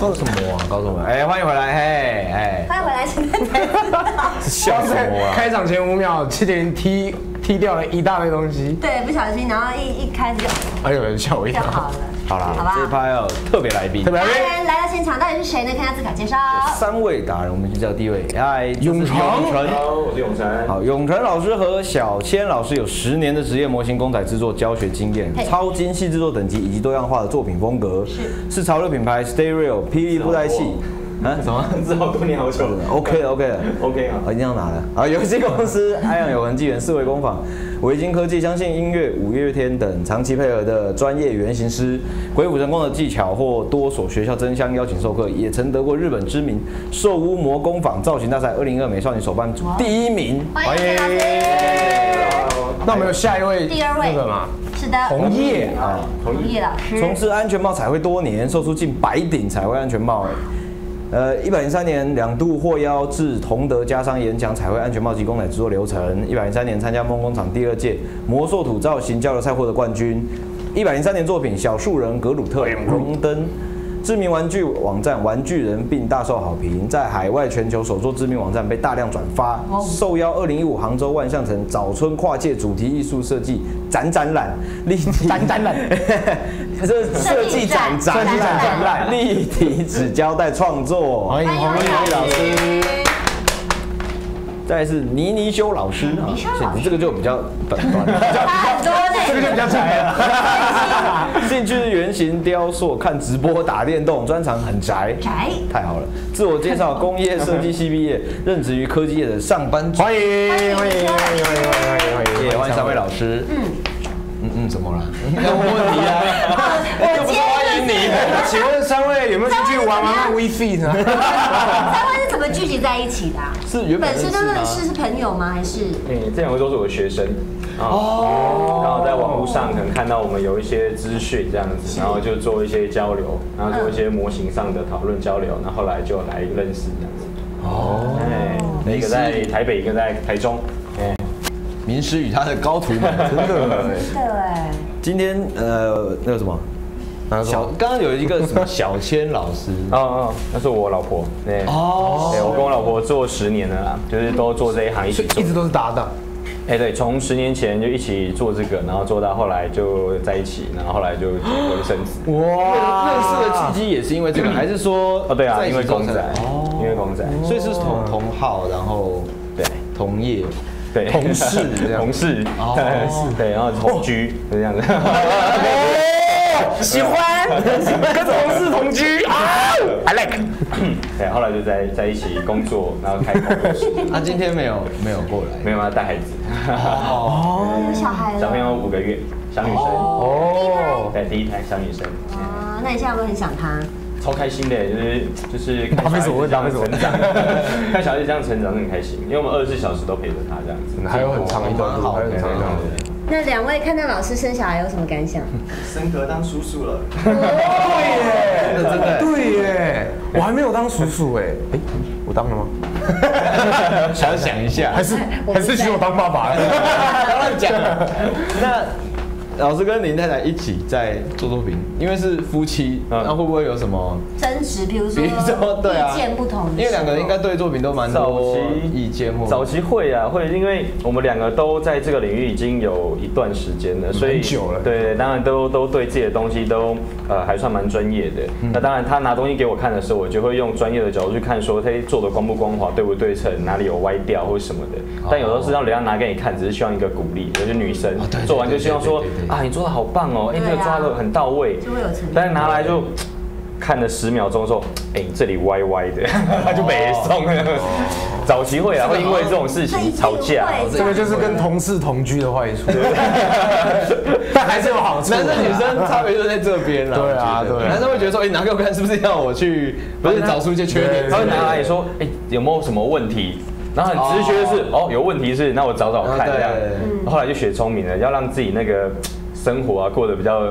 搞什么啊？搞什么？哎，欢迎回来，嘿，哎，欢迎回来，现在笑死我了！开场前5秒，7点踢掉了一大堆东西。对，不小心，然后一开始就，哎呦，吓我一跳。好了，好了，好吧。这一趴要特别来宾，特别来宾来到现场，到底是谁呢？看下自我介绍。3位达人，我们先叫第一位，哎，永成。Hello， 我是永成。好，永成老师和小千老师有10年的职业模型公仔制作教学经验，超精细制作等级以及多样化的作品风格，是潮流品牌 Stay Real 霹雳布袋戏。 啊，什么？这好多年好久了。OK 啊，我一定要拿了。啊，游戏公司、安阳有痕纪元、四维工坊、维京科技、相信音乐、五月天等长期配合的专业原型师，鬼斧神工的技巧或多所学校争相邀请授课，也曾得过日本知名寿屋魔工坊造型大赛2022美少女手办组第1名。欢迎。那我们有下一位，第2位吗？ 是的，红叶啊，红叶老师从事安全帽彩绘多年，售出近100顶彩绘安全帽。 103年2度获邀至同德家商演讲彩绘安全帽及公仔制作流程。103年参加梦工厂第2届魔兽土造型交流赛获得冠军。103年作品《小树人格鲁特》荣登知名玩具网站玩具人，并大受好评，在海外全球首座知名网站被大量转发。受邀2015杭州万象城早春跨界主题艺术设计展览，立体展览。这设计展览，立体纸胶带创作，欢迎黄文宇老师。再来是尼修老师，你这个就比较短，这个就比较宅了。兴趣是原型雕塑、看直播、打电动，专长很宅。宅，太好了。自我介绍：工业设计系毕业，任职于科技业的上班族。欢迎，也欢迎3位老师。怎么了？没有问题啊，我不欢迎你。请问3位有没有进去玩 WiFi 呢？3位是怎么聚集在一起的？是原本是都认识是朋友吗？还是？这2位都是我的学生。哦。刚好在网络上可能看到我们有一些资讯这样子，然后就做一些交流，然后做一些模型上的讨论交流，然后后来就来认识这样子。哦。哎，一个在台北，一个在台中。 名师与他的高徒们，真的哎。今天那个什么，刚刚有一个什么小千老师，那是我老婆，对，我跟我老婆做10年了啦，就是都做这一行，一直都是搭档。哎，对，从10年前就一起做这个，然后做到后来就在一起，然后后来就结婚生子。哇，认识的契机也是因为这个，还是说哦对啊，因为公仔，所以是同号，然后对同业。 对，同事，对，然后同居，就这样子。哦，喜欢跟同事同居啊 ，I like。对，后来就在一起工作，然后开工作室。他今天没有过来，没有要带孩子。哦，有小孩了，小朋友5个月，小女生。哦，对，第1胎小女生。啊，那你现在有没有很想他？ 超开心的，就是看小孩成长，看小孩这样成长很开心，因为我们24小时都陪着他这样子，还有很长一段路，还有很长一段路。那2位看到老师生小孩有什么感想？升格当叔叔了，对耶，我还没有当叔叔哎，我当了吗？想想一下，还是请我当爸爸，不要乱讲。那 老师跟林太太一起在做作品，因为是夫妻，那会不会有什么争执？比如说对啊，意见不同，因为2个人应该对作品都蛮多意见或早期会啊，会，因为我们2个都在这个领域已经有一段时间了，所以很久了。对，当然都对自己的东西都还算蛮专业的。那当然，他拿东西给我看的时候，我就会用专业的角度去看，说他做的光不光滑，对不对称，哪里有歪掉或什么的。但有时候是让人家拿给你看，只是希望一个鼓励，就是女生做完就希望说。 啊，你做的好棒哦！哎，这个抓的很到位，但是拿来就看了10秒钟之后，哎，你这里歪歪的，他就没送了。早期会啊，会因为这种事情吵架，这个就是跟同事同居的坏处。但还是有好处，男生女生差别就在这边了。对啊，对，男生会觉得说，哎，拿给我看，是不是要我去，不是找出一些缺点？他会拿来说，哎，有没有什么问题？ 然后很直觉的是，哦，有问题是，那我找找看这样。后来就学聪明了，要让自己那个生活啊过得比较。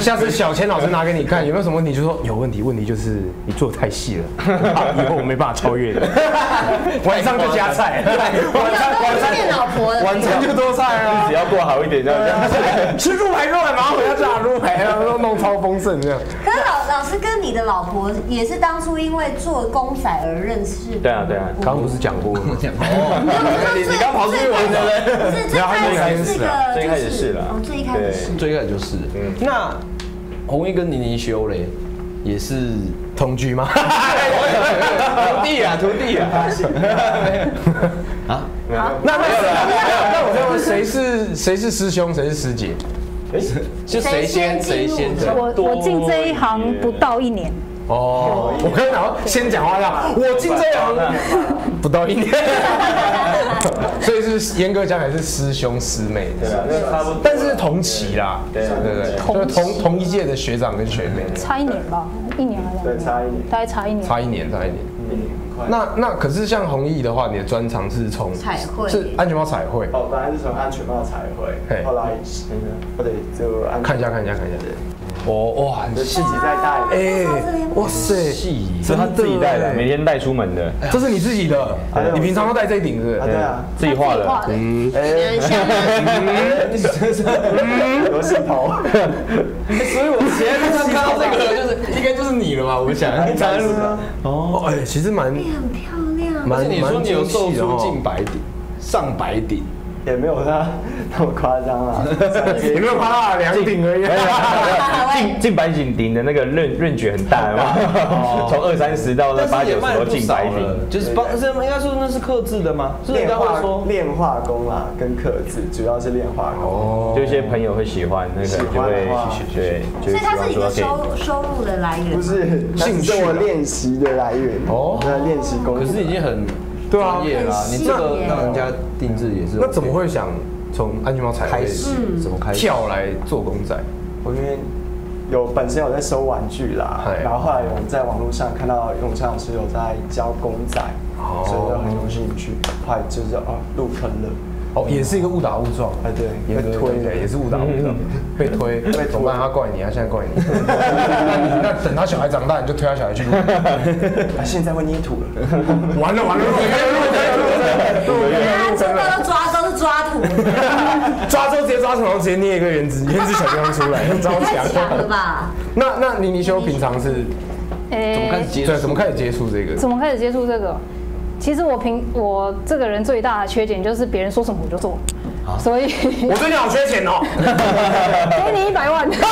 下次小千老师拿给你看，有没有什么问题？就说有问题，问题就是你做太细了，以后我没办法超越你。晚上就加菜，晚上变老婆了，晚上就多菜啊，日子要过好一点这样。吃猪排肉还蛮好，要炸猪排，要弄超丰盛这样。可是老师师跟你的老婆也是当初因为做公仔而认识的。对啊对啊，刚刚不是讲过吗？你刚跑出去玩的嘞？不是，最开始是个，最开始是了，最一开始是，最开始就是。那弘毅跟妮妮修嘞，也是同居吗？徒弟啊，徒弟啊。啊？那我先问，谁是师兄，谁是师姐？ 就谁先谁先，我进这一行不到一年哦，我跟你讲，先讲话要我进这一行不到一年，所以是严格讲也是师兄师妹，对啊，但是同期啦，对对对，同一届的学长跟学妹，差一年吧，一年还是2年，大概差一年。 那可是像弘毅的话，你的专长是从彩绘，是安全帽彩绘。哦，本来是从安全帽彩绘，后来那个，对，就看一下。哦哇，你自己在带，哎，哇塞，是他自己带的，每天带出门的。这是你自己的，你平常都戴这一顶是？对啊，自己画的。有线头。所以我直接看到这个就是。 就是你了吧？我想，哦，哎，其实蛮很漂亮，而且你说你有售出近100顶、上100顶，也没有他那么夸张啊，也没有夸大2顶而已。近100顶的那个range很大嘛，从20-30到80-90都近100顶，就是帮是应该说那是客制的吗？练画说练画工啊，跟客制主要是练画工，就一些朋友会喜欢那个，就会对。 所以它是你的收入的来源，不是兴趣我练习的来源哦。那练习工，可是已经很专业啦。你这个让人家定制也是。那怎么会想从安全帽彩绘开始？怎么开始跳来做公仔？我因为本身有在收玩具啦，然后后来有在网络上看到永强老师有在教公仔，所以就很有兴趣，后来就是啊入坑了。 哦，也是一个误打误撞，哎，对，被推的，也是误打误撞，被推，怎么办？他怪你，他现在怪你。那等他小孩长大，你就推他小孩去。他现在会捏土了，完了，他真的都抓土，抓周直接抓土，然后直接捏一个原子小地方出来，太强了吧？那妮妮修平常是怎么开始接触这个？ 其实我这个人最大的缺点就是别人说什么我就做，所以我最近好缺钱哦，给你100万，啊，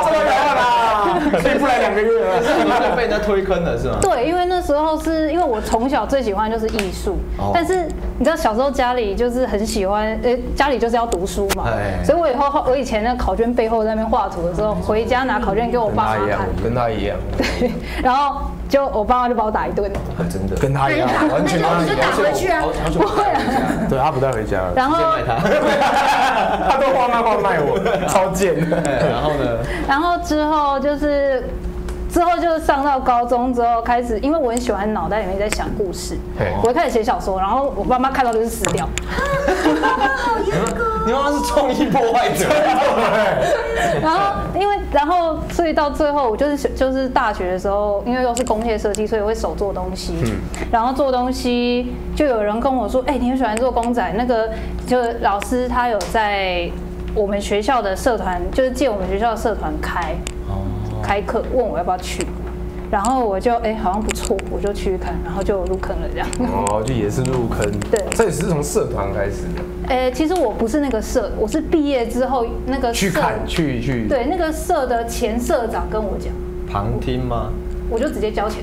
这么100万啦，可以不来2个月了，你就被人家推坑了是吗？对，因为那时候是因为我从小最喜欢就是艺术，但是你知道小时候家里就是很喜欢，家里就是要读书嘛，所以我以前那考卷背后在那边画图的时候，回家拿考卷给我爸妈看，跟他一样，对，然后。 就我爸妈就把我打一顿，真的跟他一样，完全不是打回去啊，不会啊，对他不带回家，然后他都画漫画卖我，超贱。然后呢？然后之后就是上到高中之后开始，因为我很喜欢脑袋里面在想故事，我一开始写小说，然后我爸妈看到就是死掉。好严格。 你妈妈是创意破坏者，然后所以到最后，我就是大学的时候，因为又是工业设计，所以会手做东西。然后做东西就有人跟我说，哎，你很喜欢做公仔，那个就是老师他有在我们学校的社团，就是借我们学校的社团开课，问我要不要去。 然后我就好像不错，我就去看，然后就入坑了这样。哦，就也是入坑。对，这也是从社团开始的。其实我不是那个社，我是毕业之后那个社去。对，那个社的前社长跟我讲。旁听吗？我就直接交钱。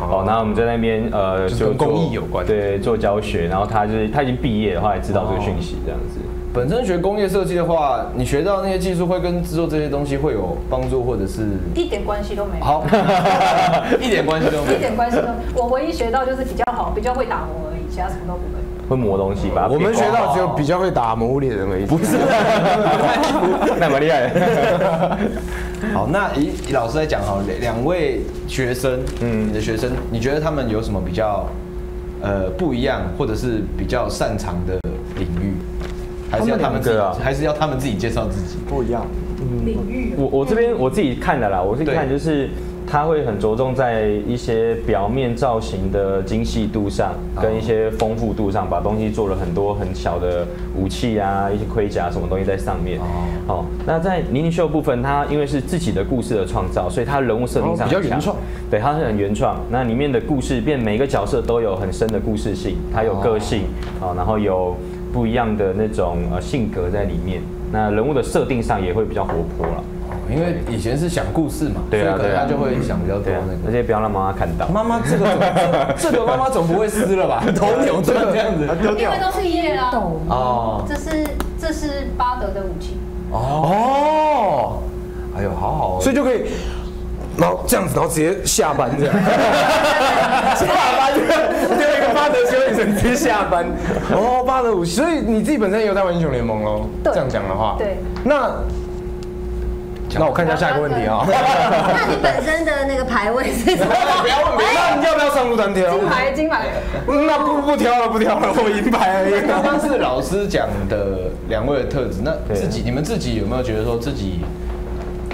哦，那我们在那边就跟公益有关，对，做教学。然后他已经毕业的话，也知道这个讯息这样子。 本身学工业设计的话，你学到那些技术会跟制作这些东西会有帮助，或者是一点关系都没有。好，一点关系都没有。我唯一学到就是比较好，比较会打磨而已，其他什么都不会。会磨东西吧？我们学到只有比较会打魔物猎人而已。不是，那蛮厉害的。好，那以老师来讲哈，两位学生，你的学生，你觉得他们有什么比较不一样，或者是比较擅长的领域？还是要他们自己，还是要他们自己介绍自己？不一样，领域。我这边我自己看的啦，我自己看就是。 他会很着重在一些表面造型的精细度上，跟一些丰富度上，把东西做了很多很小的武器啊，一些盔甲什么东西在上面。哦，那在妮妮秀部分，他因为是自己的故事的创造，所以他人物设定上比较原创，对，他是很原创。那里面的故事，每个角色都有很深的故事性，他有个性，哦，然后有不一样的那种性格在里面。那人物的设定上也会比较活泼了。 因为以前是想故事嘛，所以可能他就会想比较多那个，而且不要让妈妈看到。妈妈这个妈妈总不会撕了吧？头扭这个这样子，因为都是叶啦。哦，这是巴德的武器。哦，哎呦，好好，所以就可以，然后这样子，然后直接下班这样，下班就一个巴德修女神直接下班。哦，巴德武器，所以你自己本身也有在玩英雄联盟喽？这样讲的话，对，那。 那我看一下下一个问题啊。那你本身的那个排位是什么？不要问，不要。你要不要上路单挑？金牌。那不挑了，我银牌。刚刚是老师讲的两位的特质，那自己你们自己有没有觉得说自己，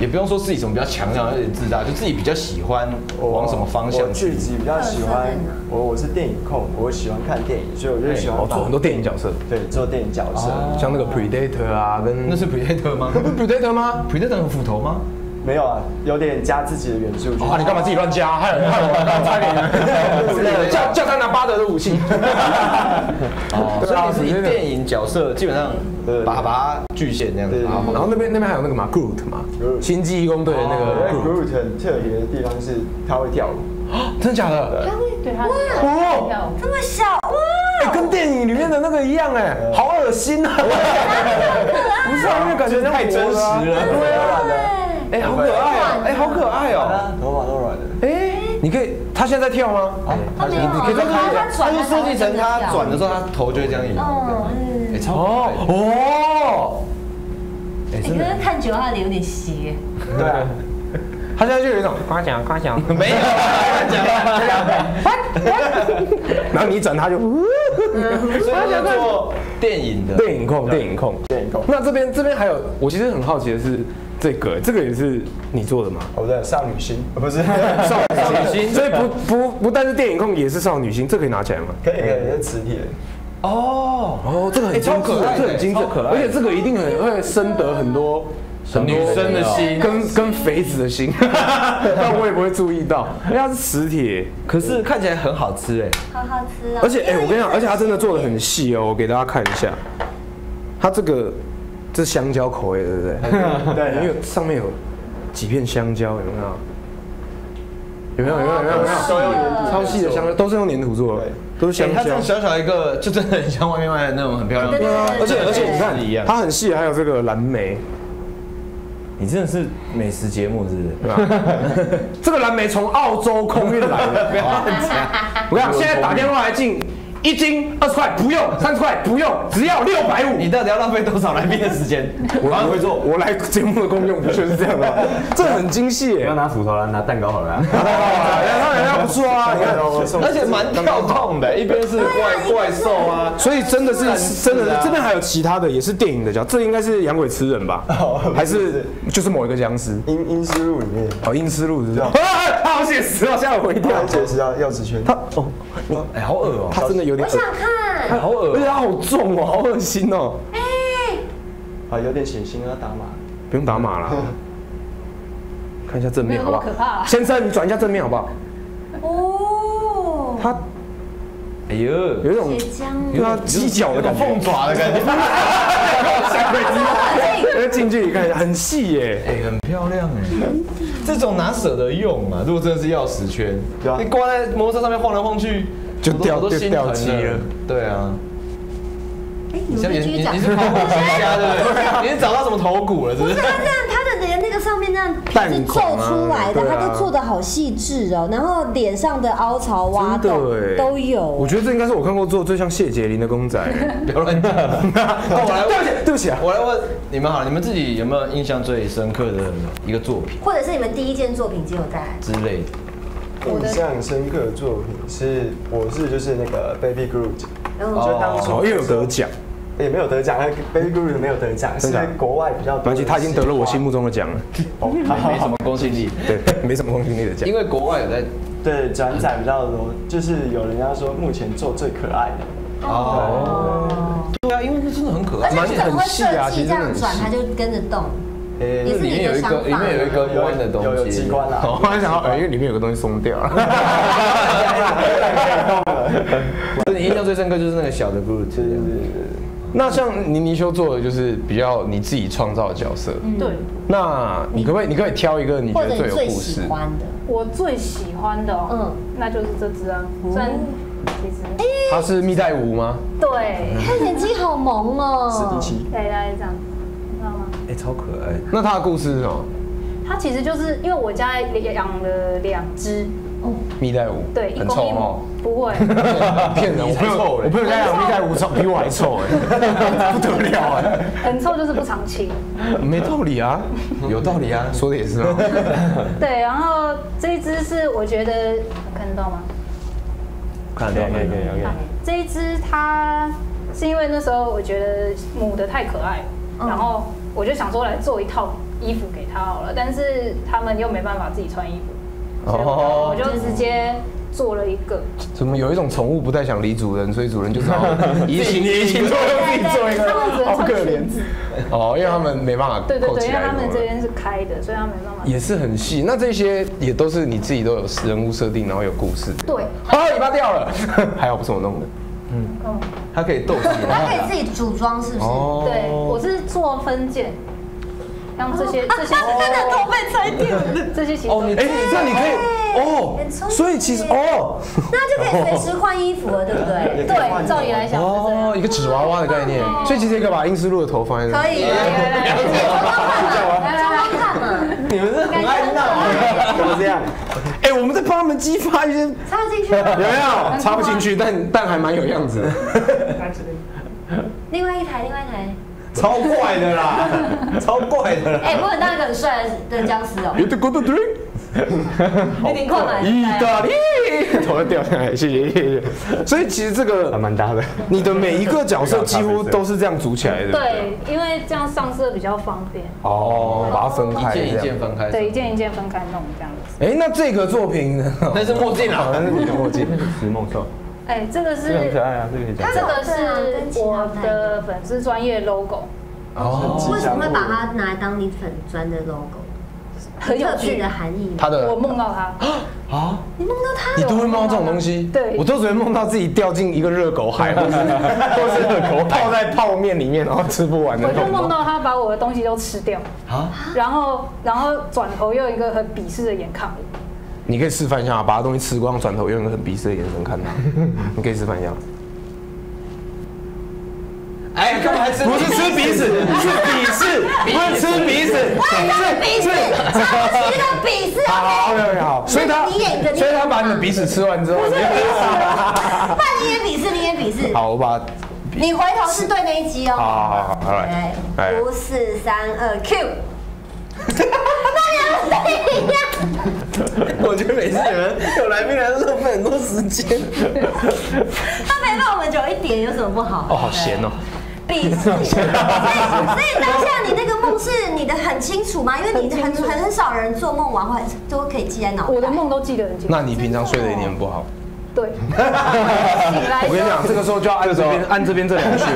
也不用说自己什么比较强调，有点自大，就自己比较喜欢往什么方向去？自己比较喜欢，我是电影控，我喜欢看电影，所以我就喜欢做很多电影角色。对，做电影角色，像那个 Predator 啊，跟那是 Predator 吗？不是 Predator 吗 ？Predator 有斧头吗？没有啊，有点加自己的元素。啊，你干嘛自己乱加？害我，叫他拿巴德的武器。哦，所以是电影角色基本上。 把巨蟹那样子，然后那边还有那个嘛 ，Groot 嘛，星际义工队的那个 Groot 很特别的地方是他会跳舞，真的假的？他会对他哇，这么小哇，跟电影里面的那个一样哎，好恶心啊！不是啊，因为感觉太真实了，对啊，哎，好可爱哦，哎，好可爱哦，头发都软的，哎，你可以，他现在在跳吗？你可以再看一下，他就设计成他转的时候，他头就会这样移。 哎，真的看久了他脸有点斜。对啊，他现在就有一种夸奖，没有夸奖，然后你转他就，所以叫做电影控。那这边还有，我其实很好奇的是。 这个也是你做的吗？我的少女心，不是少女心，所以不但是电影控，也是少女心，这可以拿起来吗？可以，是磁铁。哦，这个很超可爱，这很精致，而且这个一定很会深得很多女生的心，跟肥子的心，但我也不会注意到，因为它是磁铁，可是看起来很好吃哎，好吃啊！而且哎，我跟你讲，而且它真的做的很细哦，我给大家看一下，它这个。 这香蕉口味，对不对？对，因为上面有几片香蕉，有没有？有没有？超细的香蕉，都是用粘土做的，都是香蕉。它这种小小一个，就真的很像外面卖的那种很漂亮。对啊，而且你看，它很细，还有这个蓝莓。你真的是美食节目是不是？对吧？这个蓝莓从澳洲空运来的，不要乱讲。我跟你讲，现在打电话来进。 1斤20块不用，30块不用，只要650。你到底要浪费多少来宾的时间？我来会做，我来节目的功用不就是这样吗？这很精细。不要拿斧头了，拿蛋糕好了。那不错啊，你看，而且蛮跳动的，一边是怪兽啊，所以真的是这边还有其他的，也是电影的叫，这应该是养鬼吃人吧？还是就是某一个僵尸？阴尸路里面。哦，阴尸路是这样。好写实哦，吓我一跳。写实啊，钥匙圈。他哦，哎，好恶哦，他真的有。 我想看，好恶，而且它好重哦，好恶心哦。哎，啊，有点血腥，要打码，不用打码了。看一下正面好不好？先生，你转一下正面好不好？哦，它，哎呦，有一种对啊，犄角的感觉，凤爪的感觉。近距离看一下，很细耶，哎，很漂亮哎。这种哪舍得用啊？如果真的是钥匙圈，你挂在摩托车上面晃来晃去。 就掉漆了，对啊。哎，你是考古学家对不对？你是找到什么头骨了，是不是？不是，他的连那个上面那样皮是皱出来的，它都做的好细致哦。然后脸上的凹槽挖洞都有。我觉得这应该是我看过做最像谢杰林的公仔。不要乱讲。对不起啊，我来问你们好，你们自己有没有印象最深刻的一个作品，或者是你们第一件作品只有带之类的？ 印象深刻的作品是，就是那个 Baby Groot， 就当初又有得奖，也没有得奖 ，Baby Groot 没有得奖，是在国外比较多。而且他已经得了我心目中的奖了，没什么公信力，对，没什么公信力的奖。因为国外有在对转载比较多，就是有人家说目前做最可爱的哦，对啊，因为那真的很可爱，而且很细啊，其实很细，它就跟着动。 也是里面有一个，弯的东西，有机关啦。我突然想到，因为里面有个东西松掉了。所以你印象最深刻就是那个小的 Groot。那像泥鳅做的就是比较你自己创造的角色。对。那你可以挑一个你觉得最有故事的。我最喜欢的，那就是这只啊。 它是蜜袋鼯吗？对。它眼睛好萌哦。史迪奇。对，大概这样。 哎，超可爱！那它的故事是什么？它其实就是因为我家养了2只蜜袋鼯，对，很臭哦。不会，骗人！我朋友家养蜜袋鼯臭，比我还臭哎，不得了哎！很臭就是不常清，没道理啊，有道理啊，说的也是啊。对，然后这一只是我觉得看得到吗？看得到，可以。这一只它是因为那时候我觉得母的太可爱了。 然后我就想说来做一套衣服给他好了，但是他们又没办法自己穿衣服，所以我就直接做了一个。怎么有一种宠物不太想理主人，所以主人就是移情做自己做一个，好可怜。哦，因为他们没办法扣起来。对，因为他们这边是开的，所以他们没办法。也是很细，那这些也都是你自己都有人物设定，然后有故事。对。啊，尾巴掉了，还好不是我弄的。 嗯，它可以斗鸡，它可以自己组装，是不是？对，我是做分件，让这些真的都被拆掉了，这些其实哦，哎，那你可以哦，所以其实哦，那就可以随时换衣服了，对不对？对，照理来讲哦，一个纸娃娃的概念，所以其实可以把英斯路的头放在这，可以，来看嘛，你们是很爱闹，怎么这样？ 哎，我们在帮他们激发一些插进去，有没有插不进去？但还蛮有样子。另外一台，超怪的啦，超怪的啦。哎，不能当一个很帅的僵尸哦。You go to drink。你过来。意大利，头要掉下来，谢谢。所以其实这个还蛮搭的。你的每一个角色几乎都是这样组起来的。对，因为这样上色比较方便。哦，把它分开，一件分开。对，一件分开弄这样。 哎，那这个作品呢？那是墨镜啊，那是你的墨镜，那是石梦兽。哎，这个是很可爱啊，这个可以讲。这个是我的粉丝专业 logo。哦。为什么会把它拿来当你粉专的 logo？ 很有趣的含义。它的。我梦到它。啊？你梦到它？你都会梦到这种东西？对。我都只会梦到自己掉进一个热狗海，或是热狗泡在泡面里面，然后吃不完的。我就梦到它把我的东西都吃掉。啊？然后转头又一个很鄙视的眼看我。你可以示范一下，把它东西吃光，转头用一个很鄙视的眼神看它。你可以示范一下。 哎，干嘛还吃？不是吃鼻子，是鄙视，不是吃鼻子，是鄙视。好，好，所以他把你的鼻屎吃完之后，不是鄙视，那你也鄙视，你也鄙视。好，我把。你回头是对那一集哦。好，来，5、4、3、2，Q。 我觉得每次你们有来宾来都浪费很多时间。他陪伴我们久一点有什么不好？哦，好闲哦。鄙视。所以当下你那个梦是你的很清楚吗？因为你很少人做梦完会都可以记在脑袋。我的梦都记得很清楚。那你平常睡得一点不好？对。我跟你讲，这个时候就要按这边这2穴，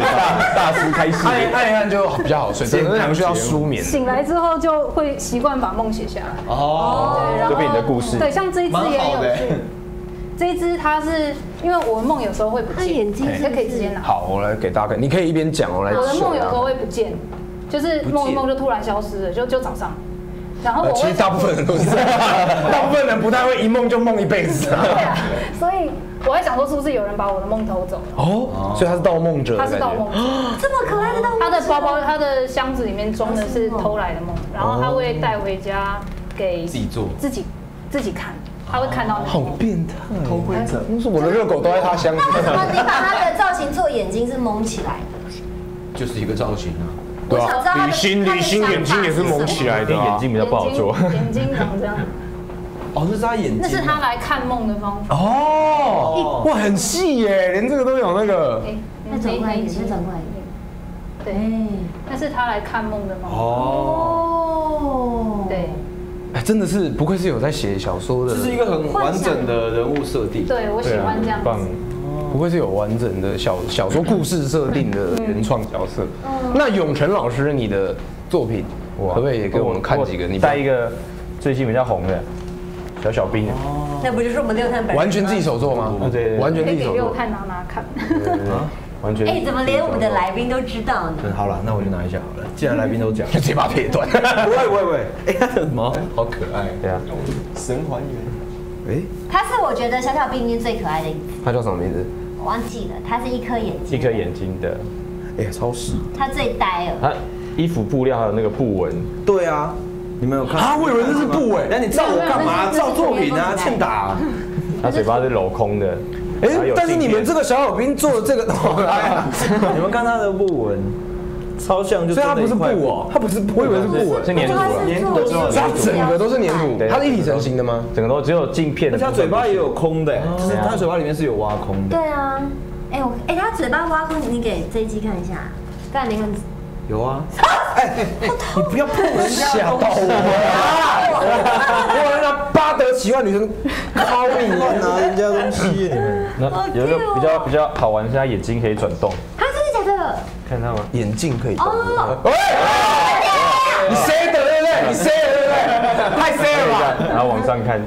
大师开始按一按就比较好睡。这2穴要舒眠。醒来之后就会习惯把梦写下来。哦，就变你的故事。对，像这一只也很有趣。这一只它是因为我梦有时候会不见，眼睛它可以直接拿。好，我来给大家看，你可以一边讲，我来。我的梦有时候会不见，就是梦一梦就突然消失了，就早上。 然后其实大部分人都是这样，大部分人不太会一梦就梦一辈子啊。对啊，所以我还想说是不是有人把我的梦偷走了？哦，所以他是盗梦者，他是盗梦者，这么可爱的盗梦者。他的包包、他的箱子里面装的是偷来的梦，然后他会带回家给自己做，自己看。 他会看到你，好变态，偷窥者。那是我的热狗都在他箱子。那为什么你把他的造型做眼睛是蒙起来的？就是一个造型啊。对啊，李欣眼睛也是蒙起来的，眼睛比较不好做。眼睛长这样。哦，那是他眼睛。那是他来看梦的方法。哦，哇，很细耶，连这个都有那个。哎，那转过来一点，那转过来一点。对，那是他来看梦的方法。哦，对。 哎，真的是不愧是有在写小说的，这是一个很完整的人物设定。对，我喜欢这样子。不愧是有完整的小说故事设定的原创角色。那永成老师，你的作品可不可以也给我们看几个？你带一个最近比较红的小兵，那不就是我们六探本人？完全自己手作吗？对，完全自己手作。给我看，拿看。 完全哎，怎么连我们的来宾都知道呢？嗯，好了，那我就拿一下好了。既然来宾都讲，就直接把它撇断。不会，哎，什么？好可爱，对啊，神还原。哎，他是我觉得小小兵里面最可爱的一只。他叫什么名字？我忘记了。他是一颗眼睛，一颗眼睛的，哎，超细。他最呆了。他衣服布料还有那个布纹。对啊，你们有看？啊，我以为这是布哎，那你照我干嘛？照作品啊，欠打。他嘴巴是镂空的。 哎，但是你们这个小小兵做的这个，好可爱啊！你们看他的布纹，超像就。所以它不是布哦，它不是，我以为是布纹，是粘土啊，粘土之后，它整个都是粘土，它是一体成型的吗？整个都只有镜片。它嘴巴也有空的，就是它嘴巴里面是有挖空的。对啊，哎我哎它嘴巴挖空，你给这一集看一下，刚才没看。有啊。哎，你不要碰人家，吓到我！ 得奇怪女生掏你拿人家东西，那有一个比较好玩，是他眼睛可以转动。啊，真的假的？看到吗？眼镜可以。哦。喂，你塞的对不对？你塞的对不对？太塞了吧！然后往上看，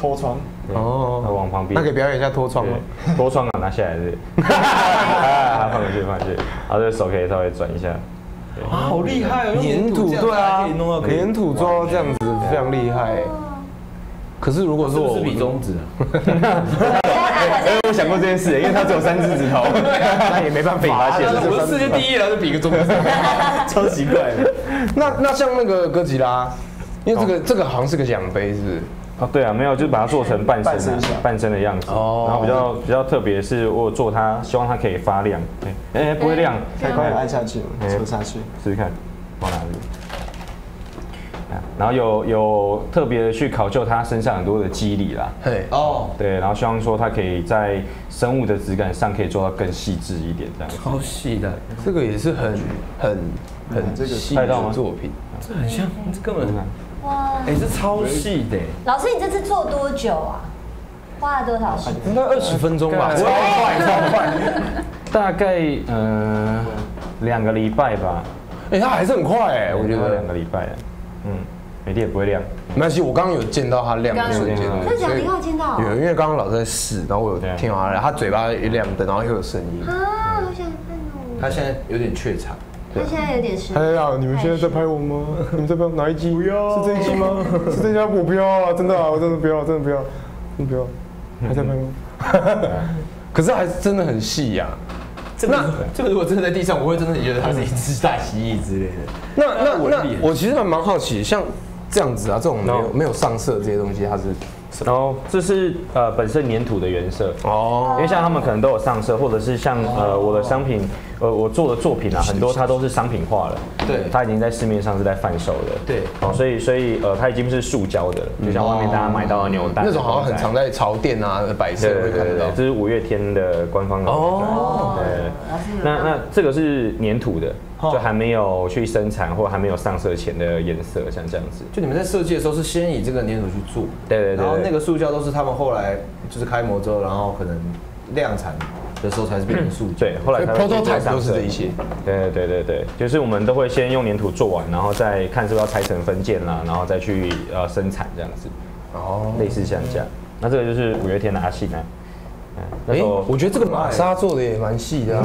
脱窗。哦。往旁边。那可以表演一下脱窗吗？脱窗啊，拿下来的。啊，放回去。然后这手可以稍微转一下。啊，好厉害！粘土对啊，粘土做到这样子非常厉害。 可是如果是我，是比中指啊！哎，我想过这件事，因为他只有3只指头，那也没办法发现。我是世界第一了，就比个中指，超奇怪的。那像那个哥吉拉，因为这个好像是个奖杯，是不是？啊，对啊，没有，就把它做成半身的样子。哦。然后比较特别是，我做它，希望它可以发亮。对，哎，不会亮，太快按下去了，戳下去，试试看，往哪里？ 然后有特别的去考究它身上很多的肌理啦，对哦，对，然后希望说它可以在生物的质感上可以做到更细致一点，这样超细的，这个也是很细的作品，这很像，这根本哇，哎，这超细的。老师，你这次做多久啊？花了多少时间？应该20分钟吧，超快，大概2个礼拜吧。哎，它还是很快哎，我觉得2个礼拜。 嗯，每天也不会亮，没关系。我刚刚有见到它亮的瞬间，真的假的？你有见到？有，因为刚刚老师在试，然后我有听到它亮，它嘴巴一亮灯，然后又有声音。啊，好想看哦！它现在有点怯场，它现在有点是。哎呀，你们现在在拍我吗？你们在拍哪一集？不要，是这一集吗？是这一集我不要啊！真的啊，我真的不要，真的不要，真的不要，还在拍吗？可是还真的很细呀。 这个如果真的在地上，我会真的觉得它是一只大蜥蜴之类的。那我其实蛮好奇，像这样子啊，这种没有上色这些东西，它是然后这是本身粘土的原色哦，因为像他们可能都有上色，或者是像我的商品我做的作品啊，很多它都是商品化了，对，它已经在市面上是在贩售的，对，哦，所以它已经不是塑胶的了，就像外面大家买到的牛蛋那种，好像很常在潮店啊摆设会看得到，这是5月天的官方的哦，对，那这个是粘土的。 就还没有去生产或还没有上色前的颜色，像这样子。就你们在设计的时候是先以这个粘土去做，对。然后那个塑胶都是他们后来就是开模之后，然后可能量产的时候才是变成塑胶。对，后来 prototype 都是这一些。对，就是我们都会先用粘土做完，然后再看是不是要拆成分件啦，然后再去生产这样子。哦，类似像这样。那这个就是5月天的阿信啊。 哎，我觉得这个玛莎做的也蛮细的。玛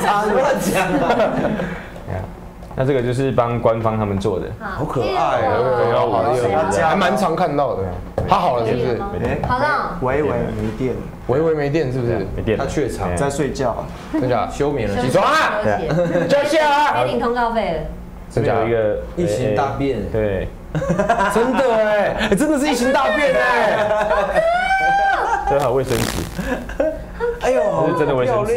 莎乱讲的。那这个就是帮官方他们做的，好可爱，还蛮常看到的。他好了是不是？好了。微微没电，微微没电是不是？没电，他怯场在睡觉，真假？休眠了，起床啊！叫醒啊！给领通告费了。真假？有一个异形大便，对，真的哎，真的是异形大便哎。 真好卫生纸，哎呦，这是真的卫生纸，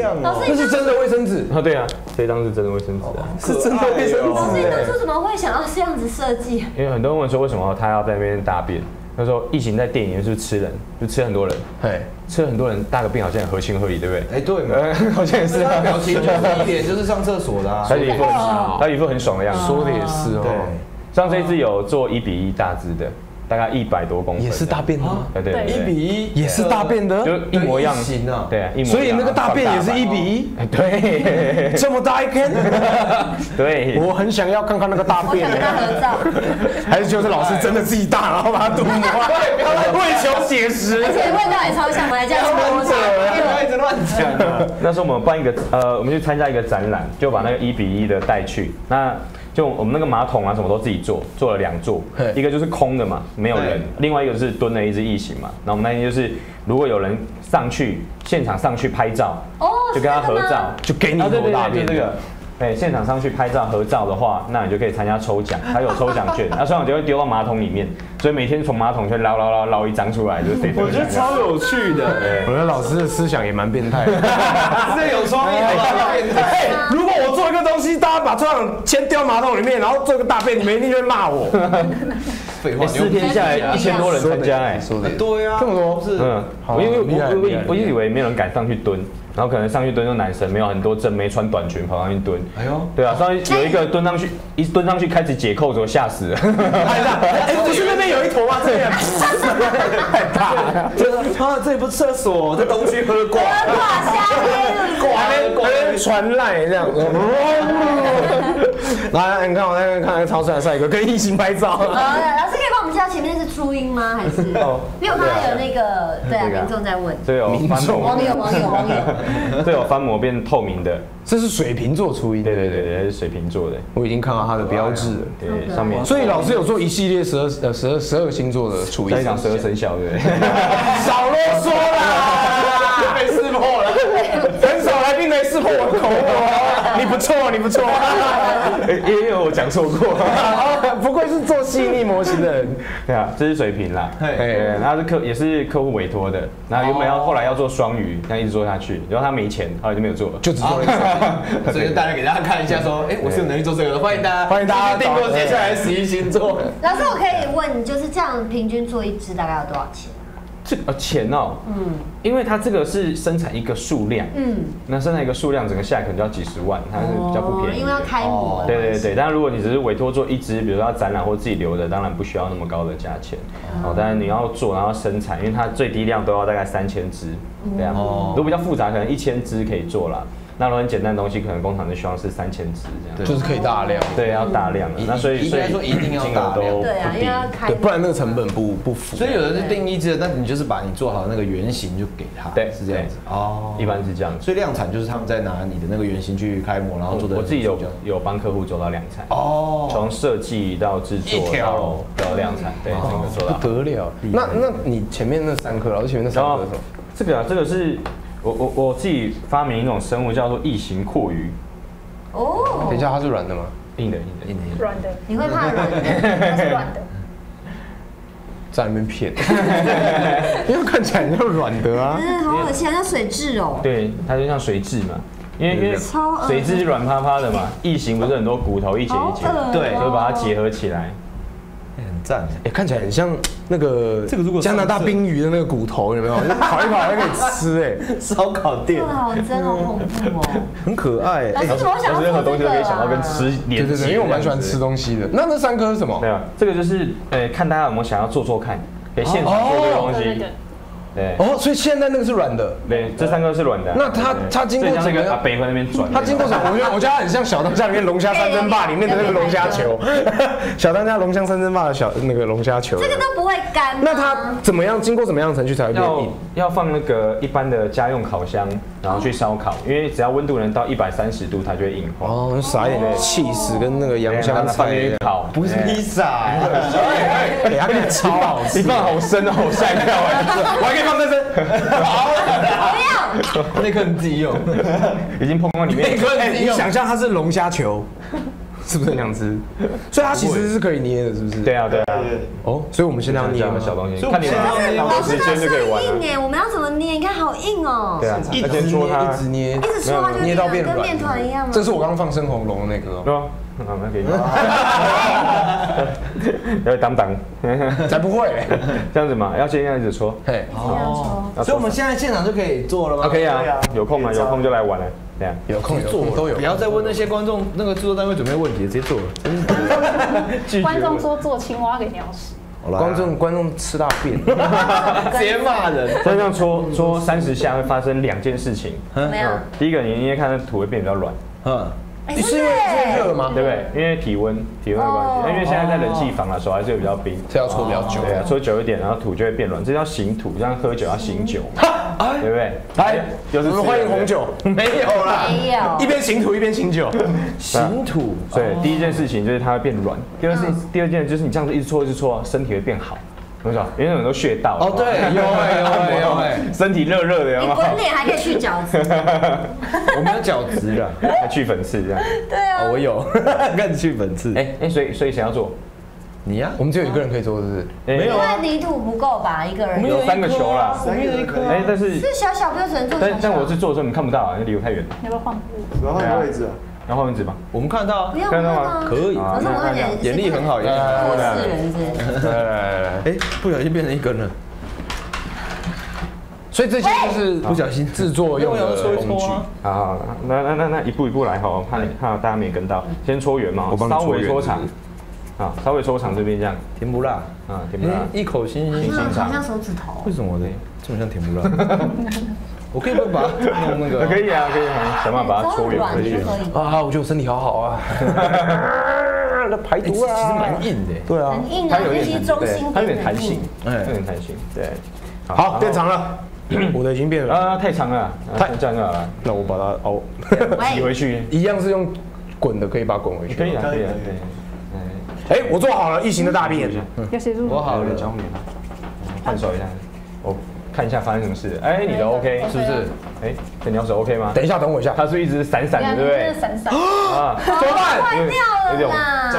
这是真的卫生纸啊！对啊，这张是真的卫生纸啊，是真的卫生纸。所以当初怎么会想要这样子设计？因为很多人问说，为什么他要在那边大便？他说，疫情在电影就是吃人，就吃很多人，对，吃很多人大个便好像很合情合理，对不对？哎，对嘛，好像也是。他表情就是一点就是上厕所的啊，他一副很爽的样子，说的也是哦。像这次有做1:1大只的。 大概100多公分，也是大便的，对对，1:1也是大便的，就一模一样型啊，对，所以那个大便也是1:1，对，这么大一根，对，我很想要看看那个大便，我想跟他合照，还是就是老师真的自己大，然后把它涂抹，为求写实，而且味道也超像，我还这样摸着，一直乱讲。那时候我们办一个，我们去参加一个展览，就把那个1:1的带去，那。 就我们那个马桶啊，什么都自己做，做了2座，一个就是空的嘛，没有人；另外一个是蹲了一只异形嘛。然后我们那天就是，如果有人上去现场上去拍照，就跟他合照，就给你多大便这个。哎，现场上去拍照合照的话，那你就可以参加抽奖，还有抽奖券。那抽奖就会丢到马桶里面，所以每天从马桶圈捞一张出来，就是谁我觉得超有趣的。我觉得老师的思想也蛮变态的，这有创意，变态。如果我做一个东西，大家把抽奖先丢马桶里面，然后做个大便，你们一定会骂我。废话，4天下来1000多人参加，哎，对啊，这么多是，我以为没有人敢上去蹲。 然后可能上去蹲就男生没有很多正妹穿短裙跑上去蹲，哎呦，对啊，上去有一个蹲上去，一蹲上去开始解扣子，我吓死了。哎，不是那边有一坨吗？这边太大了，就是啊，这里不是厕所，这东西喝挂，挂虾，传赖这样。来，你看我那看超帅的帅哥跟异形拍照。老师可以帮我们介绍前面那是初音吗？还是？因为我刚刚有那个对啊，民众在问，对哦，网友。 对，有翻模变透明的，这是水瓶座初音。对对对对，是水瓶座的。我已经看到它的标志了，对，上面。所以老师有做一系列十二星座的初音，在讲12生肖，对不对？少啰嗦啦，被识破了，很少来宾来识破我的口误。你不错，你不错，也有我讲错过。不愧是做细腻模型的人，对啊，这是水瓶啦，对，他是也是客户委托的，然后后来要做双鱼，但一直做下去，然后他没钱，后来就没有做了，就只做了一个，所以大家给大家看一下，说，哎，我是有能力做这个的，欢迎大家订购接下来11星座。老师，我可以问，就是这样平均做1只大概要多少钱？ 这钱哦，嗯，因为它这个是生产一个数量，嗯，那生产一个数量，整个下来可能就要几十万，它是比较不便宜，因为要开模。对对对，但如果你只是委托做1只，比如说要展览或自己留的，当然不需要那么高的价钱。哦，但是你要做，然后生产，因为它最低量都要大概3000只，对啊。哦，如果比较复杂，可能1000只可以做啦。那如果很简单的东西，可能工厂就希望是3000只这样，就是可以大量，对，要大量的。那所以说一定要大量，对啊，因为要开，不然那个成本不符。所以有的是定1只，但你就 就是把你做好那个原型就给他，对，是这样子哦，一般是这样。所以量产就是他们在拿你的那个原型去开模，然后做的。我自己有帮客户做到量产哦，从设计到制作到量产，对，整个做到不得了。那你前面那3颗，老师前面那3颗是什么？这个啊，这个是我自己发明一种生物叫做异形阔鱼。哦，等一下，它是软的吗？硬的。软的，你会怕软的？它是软的。 在那边骗，因为看起来像软的啊，好恶心，像水蛭哦。对，它就像水蛭嘛，因为水蛭是软趴趴的嘛，异形不是很多骨头一节一节，对，所以把它结合起来，很赞。哎，看起来很像那个加拿大冰鱼的那个骨头，有没有？烤一烤还可以吃哎，烧烤店。好真好恐怖哦，很可爱。老师，我想任何东西都可以想到跟吃连接，因为我蛮喜欢吃东西的。那3颗是什么？对啊，这个就是看大家有没有想要做做看，给现场做这个东西。对。哦，所以现在那个是软的。对，这3颗是软的。那它经过这个阿北和那边转，它经过什么？我觉得它很像小当家里面龙虾三珍霸里面的那个龙虾球，小当家龙虾三珍霸的小那个龙虾球。这个都不会干。那它怎么样？经过怎么样的程序才会变硬？要放那个一般的家用烤箱。然后去烧烤，因为只要温度能到130度，它就会硬化。哦，撒一点起司跟那个洋香菜烤，不是披萨。哎，它变超好吃，你放好深哦，我吓一跳哎，我还可以放更深。好了，不要，那颗你自己用，已经碰到里面。你想象它是龙虾球。 是不是很想吃？所以它其实是可以捏的，是不是？对啊，对啊。哦，所以我们现在要捏个小东西，看你们老师真的可以玩。硬耶！我们要怎么捏？你看好硬哦。对啊，一直搓它，一直捏，一直搓它就捏到跟面团一样吗？这是我刚刚放生红龙的那个。对啊，我们可以。要挡挡，才不会这样子嘛？要先这样子搓。嘿，哦。所以我们现在现场就可以做了吗？可以啊，有空啊，有空就来玩了。 对啊，有空做都有，不要再问那些观众那个制作单位准备问题，直接做了。观众说做青蛙给鸟屎，观众吃大便，直接骂人。这样搓30下会发生2件事情。怎么样？第一个，你捏看那土会变比较软。嗯，是因为热吗？对不对？因为体温的关系，因为现在在冷气房啊，手还是会比较冰，这要搓比较久。对啊，搓久一点，然后土就会变软，这叫醒土，像喝酒要醒酒。 对不对？来，我们欢迎红酒。没有啦，没有。一边醒土一边醒酒，醒土。对，第一件事情就是它会变软。第二件就是你这样子一直搓一直搓，身体会变好。为什么？因为有很多穴道。哦，对，有。身体热热的，你滚脸还可以去角质。我没有角质的，还去粉刺这样。对啊。我有，开始去粉刺。哎，所以想要做。 你呀，我们只有一个人可以做，是不是？没有，因为泥土不够吧，一个人。我们有3个球啦，3个1颗。哎，但是是小小，不要只能做。但我是做的时候你看不到啊，离我太远了。要不要换？要换位置？要换位置吗？我们看得到，看得到吗？可以。可是我眼力很好，眼力很好。4人制。来，哎，不小心变成一根了。所以这些就是不小心制作用的工具。好，那一步一步来哈，怕大家没跟到，先搓圆嘛，稍微搓长。 啊，稍微抽长这边这样，甜不辣啊，甜不辣，一口星星长，好像手指头，为什么呢？这么像甜不辣？我可以不把它弄那个？可以啊，可以，想办法把它搓圆回去。啊，我觉得我身体好好啊，那排毒啊，其实蛮硬的，对啊，很硬啊，尤其中心，它有点弹性，哎，有点弹性，对，好，变长了。 我的已经变了啊，太长了，太长了，那我把它凹挤回去，一样是用滚的，可以把它滚回去，可以啊，可以啊，对。 哎，我做好了异形的大便，要协助我好了，交给他，换手一下，我看一下发生什么事。哎，你的 OK 是不是？哎，这你要手 OK 吗？等一下，等我一下，它是一直闪闪的，对不对？闪闪啊，怎么办？坏掉了啦！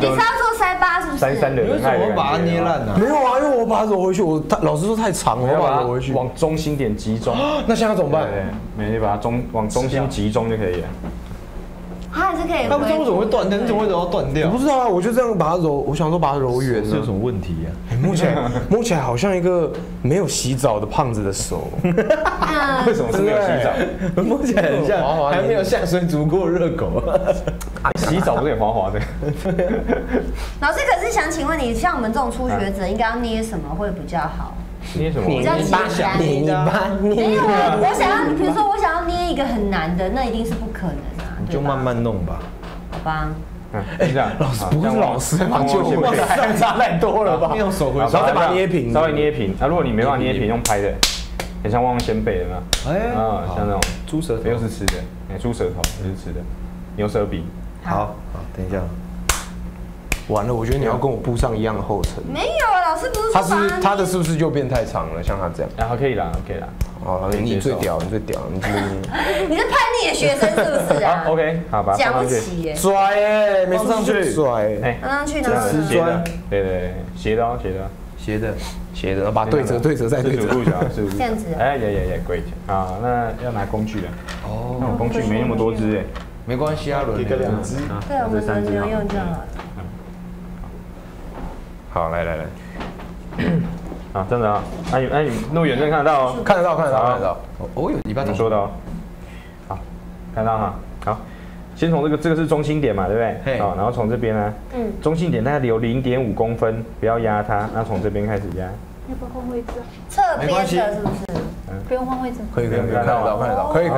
你是要做塞巴是不是？闪闪的，为什么把它捏烂呢？没有啊，因为我把它揉回去，我老实说太长了，我要把它揉回去，往中心点集中。那现在怎么办？没事，把它往中心集中就可以了。 它还是可以。它不知道为什么会断掉，你怎么会揉到断掉？我不知道啊，我就这样把它揉，我想说把它揉圆。是有什么问题呀？摸起来好像一个没有洗澡的胖子的手。为什么是没有洗澡？摸起来很像还没有下水煮过热狗。洗澡不是也滑滑的？老师，可是想请问你，像我们这种初学者，应该要捏什么会比较好？ 捏什么？比较简单。没有，我想要，比如说我想要捏一个很难的，那一定是不可能啊。你就慢慢弄吧。好吧。哎，老师不是老师，把旧货差太多了吧？用手回，然后再把它捏平，稍微捏平。那如果你没办法捏平，用拍的，很像旺旺仙贝的嘛。哎，啊，像那种猪舌头又是吃的，哎，猪舌头又是吃的，牛舌饼。好，好，等一下。 完了，我觉得你要跟我步上一样的后尘。没有，老师不是。他的是不是就变太长了？像他这样。啊，可以啦，可以啦。哦，你最屌，你最屌，你最。你是叛逆的学生是不是啊 ？OK， 好吧。讲不起耶。拽耶，没上去。拽。哎，放上去呢。是斜的。对对，斜的，斜的，斜的，斜的，把对折，对折再对折。这样子。哎，也 ，great。啊，那要拿工具了。哦。那我工具没那么多支哎。没关系啊，轮一个2支。对，我们轮流用就好。 好，来，啊，真的啊，哎，那么远就看得到哦，看得到，哦哟，你刚才说的哦，好，看到哈，好，先从这个是中心点嘛，对不对？好，然后从这边呢，中心点大概留0.5公分，不要压它，那从这边开始压。要不要换位置？侧边的是不是？不用换位置。可以，看得到，可以，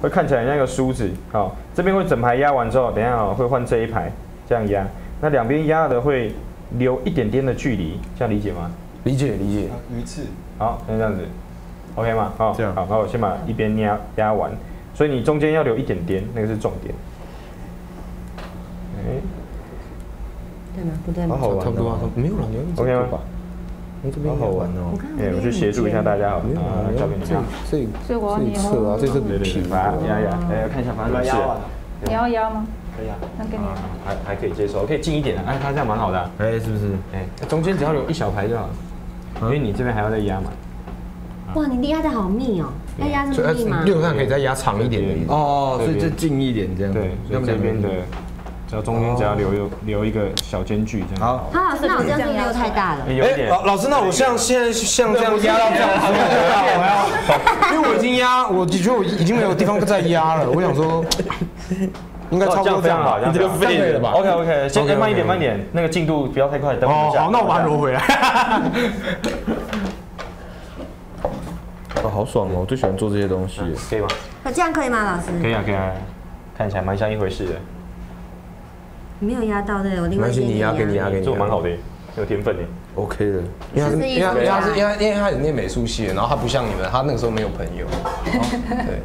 会看起来像一个梳子，好，这边会整排压完之后，等一下哦，会换这一排这样压，那两边压的会。 留一点点的距离，这样理解吗？理解。鱼刺。好，像这样子， OK 嘛？好，这样好，那我先把一边压完，所以你中间要留一点点，那个是重点。哎，对吗？不对吗？好好玩，差不多，没有了，没有 OK 吗？好好玩哦！哎，我去协助一下大家好了啊，交给你们。这侧啊，这是平啊，压压，来看一下，反正是。你要压吗？ 可以啊，那给你还可以接受，可以近一点的，哎，它这样蛮好的，哎，是不是？哎，中间只要留一小排就好了，因为你这边还要再压嘛。哇，你压的好密哦，要压这么密吗？六上可以再压长一点的意思。哦，所以就近一点这样。对，要不这边的，只要中间只要留一个小间距这样。好，老师，那我这样是不是又太大了？有一点。老师，那我像这样压到这样，因为我已经压，我的确我已经没有地方再压了，我想说。 应该差不多这样好，这个废了吧 ？OK OK， 先慢一点，慢一点，那个进度不要太快，等我一下。好，那我把它挪回来。啊，好爽哦！我最喜欢做这些东西，可以吗？那这样可以吗，老师？可以啊，可以啊，看起来蛮像一回事的。没有压到对，我另外一边你压，给你压，做蛮好的，有天分的 ，OK 的。因为他是念美术系的，然后他不像你们，他那个时候没有朋友。对。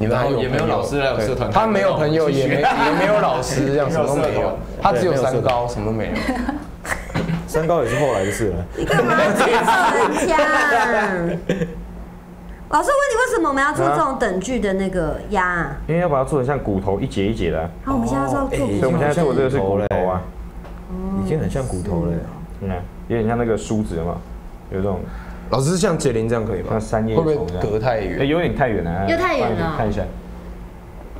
你们还有也没有老师，还有社团，他没有朋友，也没有老师，这样什么都没有，他只有三高，什么都没有。三高也是后来的事了。你干嘛介绍人家？老师问你为什么我们要做这种等距的那个压？因为要把它做成像骨头一节一节的。好，我们现在做骨头，所以我们现在做这个是骨头啊，已经很像骨头了。嗯，有点像那个梳子嘛，有这种。 老师像解铃这样可以吗？像三叶虫，会不会隔太远？有点太远了，又太远了。看一下，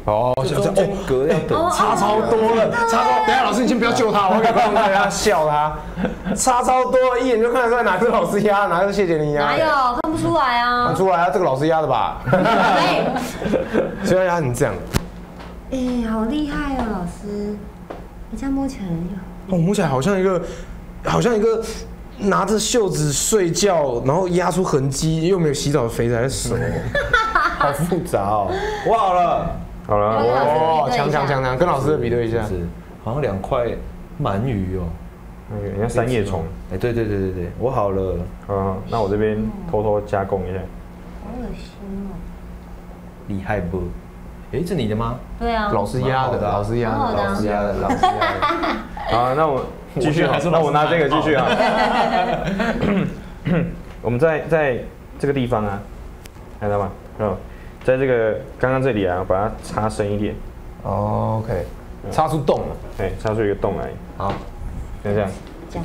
哦，像这样隔要等，差超多了，差超。等下老师你先不要救他，我赶快让大家笑他，差超多了，一眼就看得出来哪是老师压，哪是谢解铃压。哪有看不出来啊？看出来啊，这个老师压的吧？所以压成这样。哎，好厉害哦，老师，你这样摸起来很有。哦，摸起来好像一个。 拿着袖子睡觉，然后压出痕迹，又没有洗澡的肥宅的手，好复杂哦。我好了，好了，哇，强，跟老师比对一下，好像两块鳗鱼哦，人家三叶虫，哎，对，我好了，嗯，那我这边偷偷加工一下，好恶心哦，厉害不？哎，这你的吗？对啊，老师压的，好，那我。 继续，那我拿这个继续啊。我们在这个地方啊，看到吗？嗯，在这个刚刚这里啊，把它插深一点。OK， 插出洞了。对，插出一个洞来。好，就这样。对。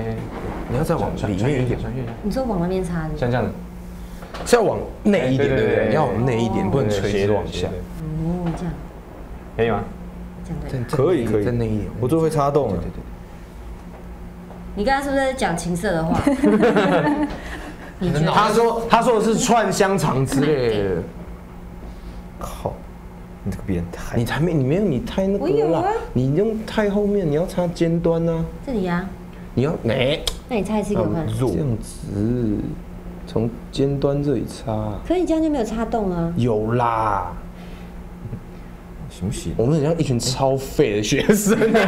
哎，你要再往里面一点。你说往那边插？像这样子，是要往内一点，对不对？要往内一点，不能垂直往下。哦，这样。可以吗？ 可以，再内一点，我就会插洞了。对。你刚才是不是在讲情色的话？他说的是串香肠之类的。靠，你这个变态！你太那个了，你用太后面，你要插尖端啊。这里啊。你要哪？那你插一次给我看。这样子，从尖端这里插。可你这样就没有插洞啊。有啦。 行不行？我们很像一群超废的学生。哎，这是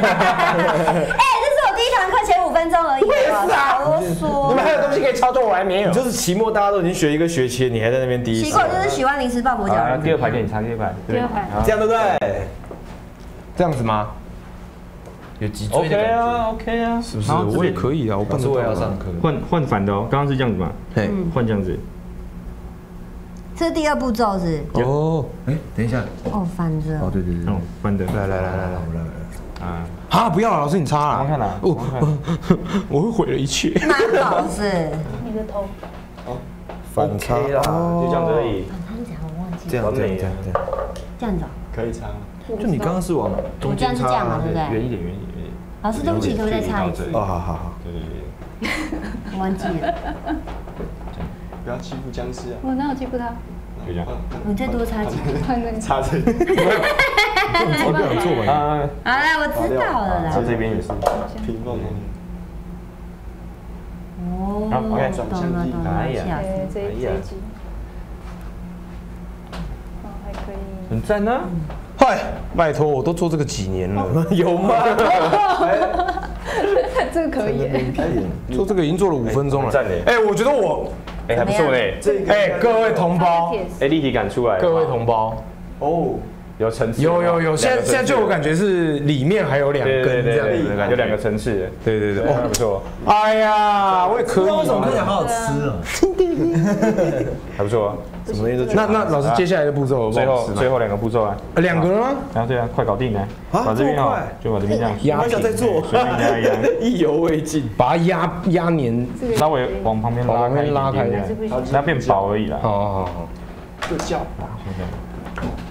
我第一堂课前5分钟而已。为啥？啰嗦。你们还有东西可以操作，我还没有。你就是期末大家都已经学一个学期，你还在那边第一。奇怪，就是喜欢临时抱佛脚。第二排给你插，第二排。这样对不对？这样子吗？有脊椎的感觉。OK 啊。是不是？我也可以啊，我本身我也要上课。换反的哦，刚刚是这样子嘛？对，换这样子。 这是第二步骤是哦，哎，等一下，哦，翻着，哦，对，哦，翻着，来，啊，啊，不要了，老师你插了，我看了，我会毁了一切，那老师，你的头，哦，反插啦，就这样子而已，反插是怎样？我忘记，这样，这样子，可以插，就你刚刚是往中间插嘛，对不对？远一点，老师，对不起，可不可以再插一次？哦，好，对，忘记了。 不要欺负僵尸啊！我哪有欺负他？就这样。你再多插几个。插这。我不想做完。好了，我知道了啦。插这边也是。平放那里。哦。好 ，OK， 懂了。哎呀，这一集。哦，还可以。很赞啊！嗨，拜托，我都做这个几年了，有吗？ 这个可以，做这个已经做了5分钟了。哎，我觉得我哎，还不错哎。哎，各位同胞，哎，立体感出来。各位同胞，哦，有层次。有，现在就我感觉是里面还有两根这样子，感觉两个层次。对对对，还不错。哎呀，我也可以。为什么看起来好好吃哦？还不错。什么意思？那老师接下来的步骤，最后两个步骤啊。两个吗？啊，对啊，快搞定了。把这边哦，就把这边这样压紧，随便压一压，意犹未尽，把它压黏，稍微往旁边拉开一点，它变薄而已啦。哦，就叫吧。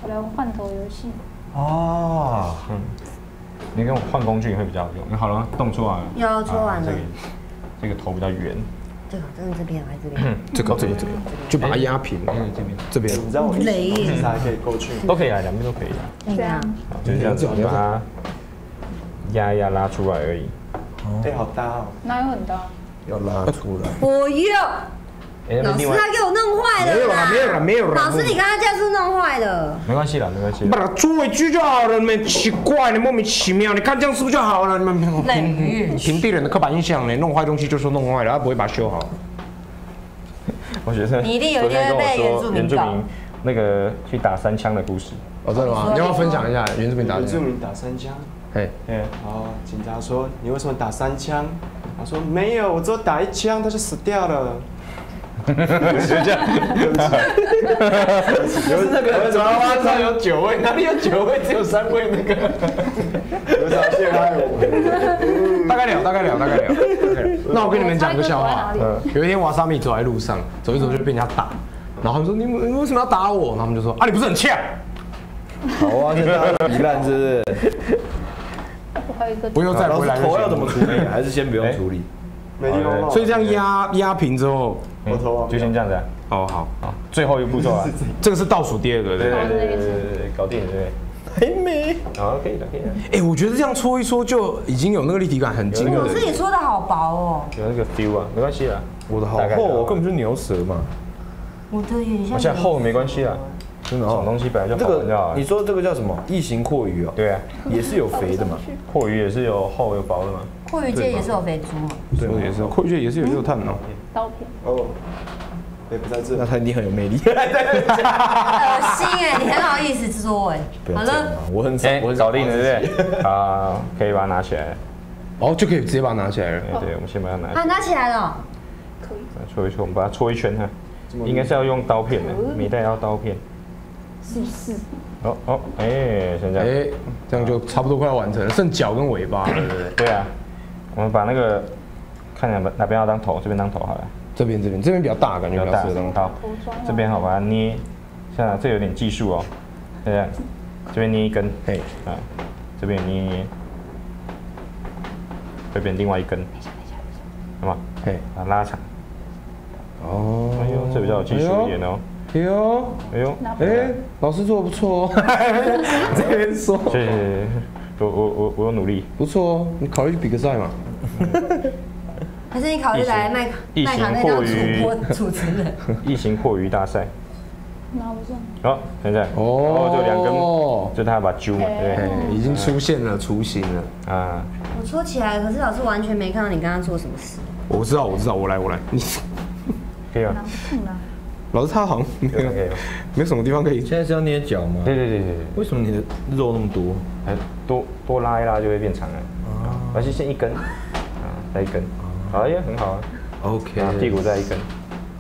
我来换头游戏。哦，嗯，你跟我换工具会比较有用。好了，洞戳完了。要戳完了。这个头比较圆。这个真的这边还是这边？这个，就把它压平。这边。你知道我雷耶？还可以过去，都可以啊，两边都可以啊。对啊。就这样子，把它压拉出来而已。哎，好搭哦。哪有很搭？要拉出来。我要。老师，他给我弄坏了。没有啦。老师，你刚刚这样是弄坏了。没关系啦。把它捉回去就好了，你们奇怪，你莫名其妙，你看这样是不是就好了？你们屏蔽人的刻板印象呢，弄坏东西就说弄坏了，他不会把它修好。我觉得你一定有一天被原住民那个去打三枪的故事。哦，真的吗？你要不要分享一下原住民打三枪？哎，哦，警察说你为什么打三枪？他说没有，我只有打一枪，他就死掉了。就这样，有那个爪哇上有9位，哪里有9位？只有3位那个。有啥陷害我？大概了。那我跟你们讲个笑话。有一天瓦萨米走在路上，走一走就被人家打，然后他们说你为什么要打我？然后他们就说啊你不是很呛？好啊，现在比烂是不是？不用再回来。头要怎么处理？还是先不用处理。所以这样压平之后，我头就先这样子。哦，好，最后一步骤啊，这个是倒数第2个，对，搞定了，对，还没，好，可以了。哎，我觉得这样搓一搓就已经有那个立体感，很惊人。我自己搓的好薄哦，有那个 feel 啊，没关系啦，我的好厚，我根本就是牛舌嘛。我的也像，现在厚没关系啦，真的，这种东西本来就好。你说这个叫什么？异形阔鱼啊？对啊，也是有肥的嘛，阔鱼也是有厚有薄的嘛。阔鱼界也是有肥猪，对，也是。阔鱼界也是有肉炭哦。刀片。哦，对，不在这。那他一定很有魅力。恶心哎，你很好意思说哎。好了，我很搞定了，对不对？啊，可以把它拿起来。哦，就可以直接把它拿起来了。对，我们先把它拿。啊，拿起来了。可以。搓一搓，我们把它搓一圈哈。应该是要用刀片的，没带到刀片。是不是？哦，哎，现在哎，这样就差不多快要完成了，剩脚跟尾巴了，对不对？对啊。我们把那个看哪边要当头，这边当头好了。这边比较大，感觉比较适合当头。这边好，把它捏下来，这有点技术哦。这样，这边捏一根，嘿，啊，这边捏，这边另外一根，好吗？嘿，把它拉长。哦，哎呦，这比较有技术一点哦。哎呦，老师做的不错哦。这边说。我有努力，不错哦。你考虑比个赛嘛？还是你考虑来麦卡那个主持人？异形阔鱼大赛。拿不中。好，现在哦，就2根，就他把揪嘛，对，已经出现了雏形了啊。我搓起来，可是老师完全没看到你刚刚做什么事。我知道，我来，你可以吗？老师他好像没有什么地方可以。现在是要捏脚吗？对。为什么你的肉那么多？多拉一拉就会变长了。而且先一根，啊，再一根，好呀，很好啊。OK。屁股再一根，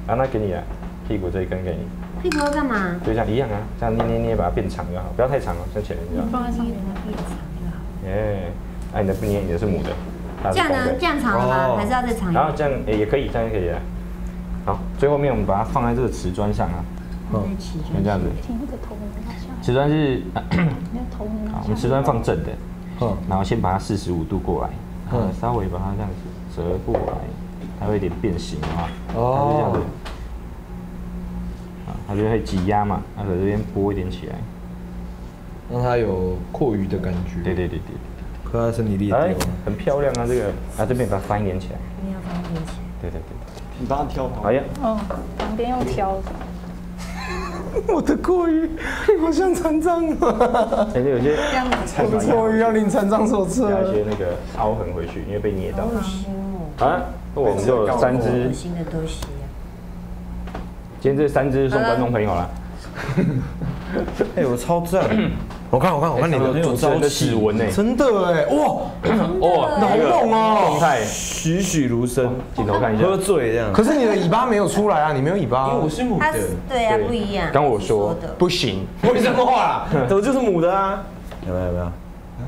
啊，那给你啊，屁股这一根给你。屁股要干嘛？就像一样啊，这样捏，把它变长就好，不要太长了，像前面一样。放在上面让它变长就好。耶，哎，你的不捏，你的是母的。这样呢？这样长吗？还是要再长一点？然后这样也可以，这样也可以啊。好，最后面我们把它放在这个瓷砖上啊，像这样子。瓷砖是，我们瓷砖放正的，然后先把它45度过来，稍微把它这样子折过来，它会有点变形啊，它就这样子，它就会挤压嘛，它在这边拨一点起来，让它有阔鱼的感觉。对，看它身体力量，很漂亮啊这个，啊这边把它翻一点起来，你要翻一点起来，对。你帮他挑吧。哎呀，旁边用挑。我的阔鱼好像残障啊！而且有些阔鱼要令残障手册。加一些那个凹痕回去，因为被捏到。好恶心哦！啊，我们就有3只。恶心的东西。今天这3只送观众朋友了。哎，我超赞！我看你的主持人的指纹呢，真的哎，哇哇，好猛哦！动态栩栩如生，镜头看一下，喝醉这样。可是你的尾巴没有出来啊，你没有尾巴，因为我是母的。对啊，不一样。刚我说不行，为什么啊？我就是母的啊。有没有？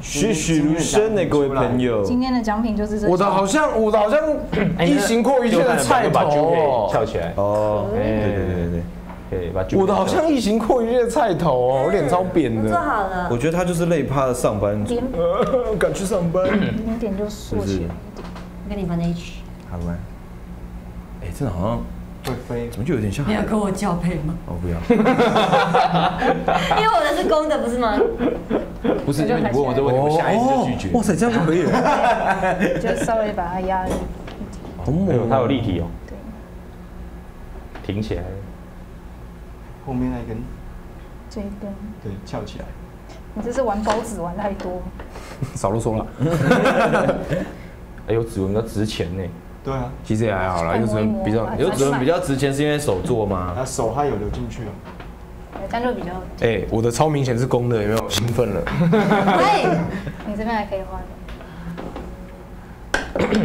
栩栩如生的各位朋友，今天的奖品就是这。我的好像一行过一天的菜头，翘起来哦。对，我的好像一行过一天的菜头哦，我脸超扁的。做好了，我觉得他就是累趴的上班族，敢去上班，零点就缩起来。我跟你放在一起。好吧。哎，真的好像。会飞，怎么就有点像？你要跟我交配吗？我不要，因为我的是公的，不是吗？不是，因为你问我这问题，我下意识就拒绝。哇塞，这样就可以了，就稍微把它压。好猛，它有立体哦。对，挺起来。后面那一根。这一根。对，翘起来。你这是玩包子玩太多。少啰嗦了。哎，有指纹要值钱呢。 对啊，其实也还好啦，有指纹比较值钱，是因为手做吗？啊，手还有流进去啊，但就比较……哎，我的超明显是公的，有没有兴奋了？哎，你这边还可以画的。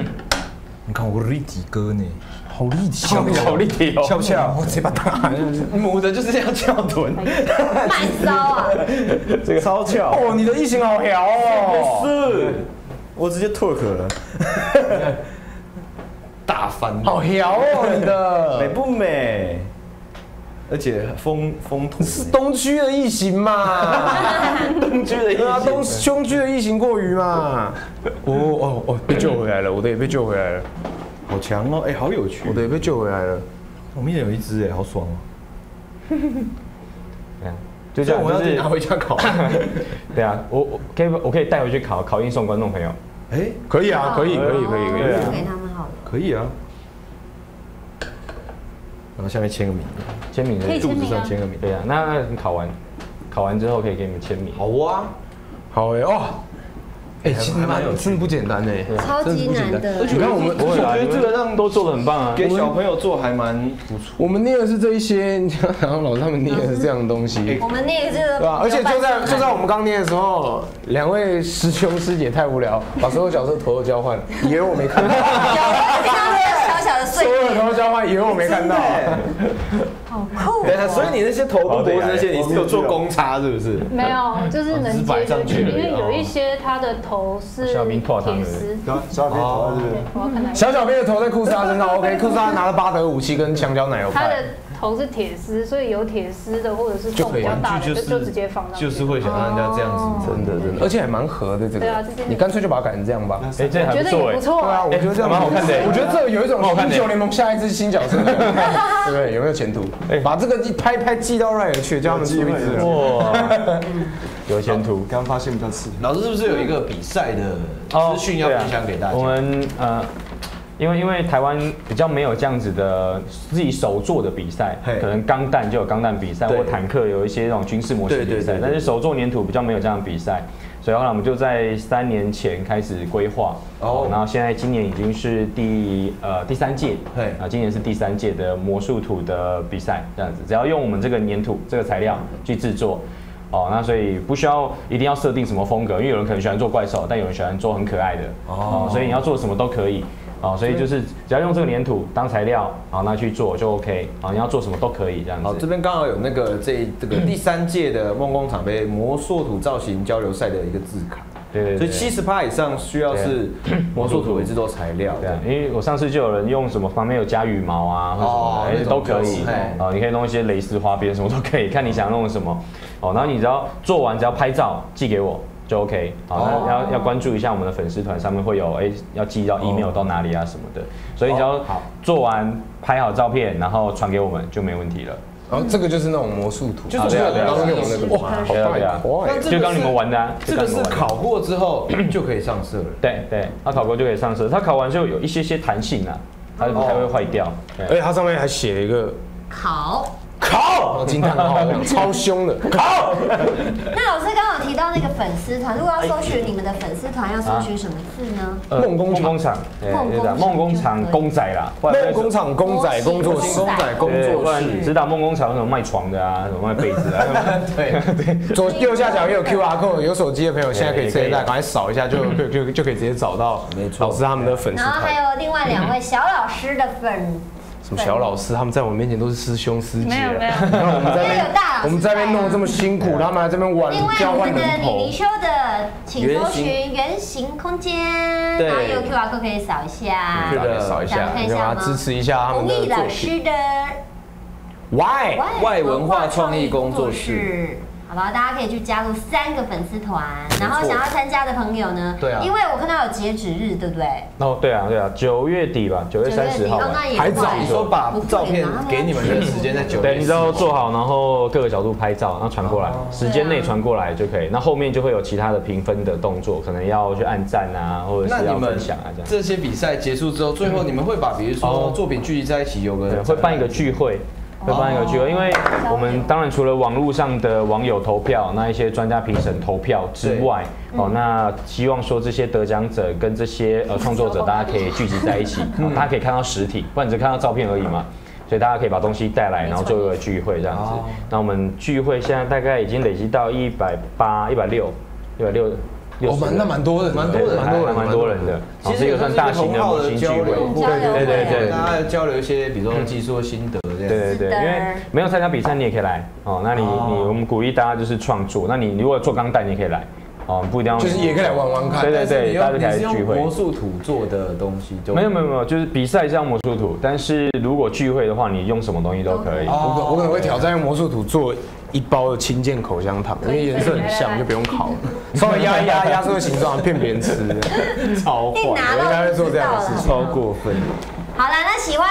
你看我立体哥呢，好立体，好立体哦，翘不翘？我嘴巴大，母的就是这样翘臀，卖骚啊！这个超翘哦，你的异形好屌哦，是，我直接脱壳了。 大翻，好摇哦！你的美不美？而且风土是东区的异形嘛？东区的异形，东区的异形过于嘛？哦，被救回来了，我的也被救回来了，好强哦！哎，好有趣，我的也被救回来了。我们也有一只哎，好爽哦！就这样，我要拿回家烤。对啊，我可以带回去烤印送观众朋友。哎，可以啊，可以。 可以啊，然后下面签个名，肚子上签个名。对啊，那你考完之后可以给你们签名。好啊，好哎哦，哎，其实蛮有，真的不简单哎，超级难的。你看我觉得这个让都做的很棒啊，给小朋友做还蛮不错。我们捏的是这一些，然后老师他们捏的是这样的东西。我们捏的是对吧？而且就在我们刚捏的时候，两位师兄师姐太无聊，把所有角色头头交换，以为我没看到。 所有头交换，以为我没看到。好酷！对啊，所以你那些头部、脖子那些，你是有做公差是不是？没有，就是能接上去。因为有一些他的头是小兵跨上的，小小兵的头在库斯拉身上 ，OK， 库斯拉拿了8德武器跟香蕉奶油派。他的头是铁丝，所以有铁丝的或者是重比较大的就直接放上去。就是会想让人家这样子，真的，而且还蛮合的这个。对啊，你干脆就把它改成这样吧。哎，这还不错哎，不错啊，我觉得这蛮好看的。我觉得这有一种。 英雄联盟下一只新角色，对不对？有没有前途？把这个一拍寄到 Riot 去，叫他们出一只。哇，有前途！刚发现比较刺激。老师是不是有一个比赛的资讯要分享给大家？我们因为台湾比较没有这样子的自己手做的比赛，可能钢弹就有钢弹比赛，或坦克有一些那种军事模型比赛，但是手做粘土比较没有这样的比赛。 所以后来我们就在3年前开始规划，然后现在今年已经是第3届，对，啊，今年是第3届的魔术土的比赛，这样子，只要用我们这个粘土这个材料去制作，哦，那所以不需要一定要设定什么风格，因为有人可能喜欢做怪兽，但有人喜欢做很可爱的，哦，所以你要做什么都可以，哦，所以就是只要用这个粘土当材料，好，那去做就 OK， 好，你要做什么都可以这样子。好，这边刚好有那个这个第3届的梦工厂杯魔塑土造型交流赛的一个字卡，对，所以70%以上需要是魔塑土为制作材料。对，因为我上次就有人用什么旁边有加羽毛啊，或者什么都可以，啊，你可以弄一些蕾丝花边，什么都可以，看你想弄什么。哦，然后你只要做完，只要拍照寄给我。 就 OK， 好，那要关注一下我们的粉丝团，上面会有要寄到 email 到哪里啊什么的，所以只要做完拍好照片，然后传给我们就没问题了。然后这个就是那种魔术图，就是我哇，好大呀！就刚你们玩的，这个是考过之后就可以上色了。对，它考过就可以上色，它考完就有一些弹性啊，它就不太会坏掉。而且它上面还写了一个考。考考，惊叹号，超凶的，考。那老师刚好提到那个粉丝团，如果要搜寻你们的粉丝团，要搜寻什么字呢？梦工厂，梦工厂公仔啦，梦工厂公仔工作室，公仔工作室，知道梦工厂有什么卖床的啊，什么卖被子啊？对，左右下角也有 QR code， 有手机的朋友现在可以直接在赶快扫一下，就可以直接找到老师他们的粉丝团。然后还有另外2位小老师的粉。 什么小老师，他们在我面前都是师兄师姐，然后我们在那边弄得这么辛苦，他们还在那边玩交换人头。李修的，请搜寻圆形空间，然后有 QR code 可以扫一下，对的，扫一下，看一下支持一下他们的作品。吴毅老师的 Y 文化创意工作室。 好吧，大家可以去加入3个粉丝团，然后想要参加的朋友呢，对啊，因为我看到有截止日，对不对？哦，对啊，对啊，9月底吧，9月30号，还早，你说把照片给你们的时间在9月，对，你知道做好，然后各个角度拍照，然后传过来，时间内传过来就可以。那后面就会有其他的评分的动作，可能要去按赞啊，或者是要分享啊这样。这些比赛结束之后，最后你们会把比如说作品聚集在一起，有个人会办一个聚会。 会办一个聚会，因为我们当然除了网络上的网友投票，那一些专家评审投票之外，哦，那希望说这些得奖者跟这些创作者，大家可以聚集在一起，大家可以看到实体，不然只看到照片而已嘛。所以大家可以把东西带来，然后做一个聚会这样子。那我们聚会现在大概已经累积到180、160。 哦，蛮多人的，其实也算大型的模型聚会，对，大家交流一些，比如说技术心得这样。对，因为没有参加比赛你也可以来哦，那我们鼓励大家就是创作，那你如果做钢弹你也可以来哦，不一定要就是也可以来玩玩看。对，大家可以聚会。魔术土做的东西就没有，就是比赛是用魔术土，但是如果聚会的话，你用什么东西都可以。我可能会挑战用魔术土做。 1包的清健口香糖，因为颜色很像，就不用烤了。稍微压缩形状，骗别人吃，超坏！我应该会做这样的事，超过分。好了，那喜欢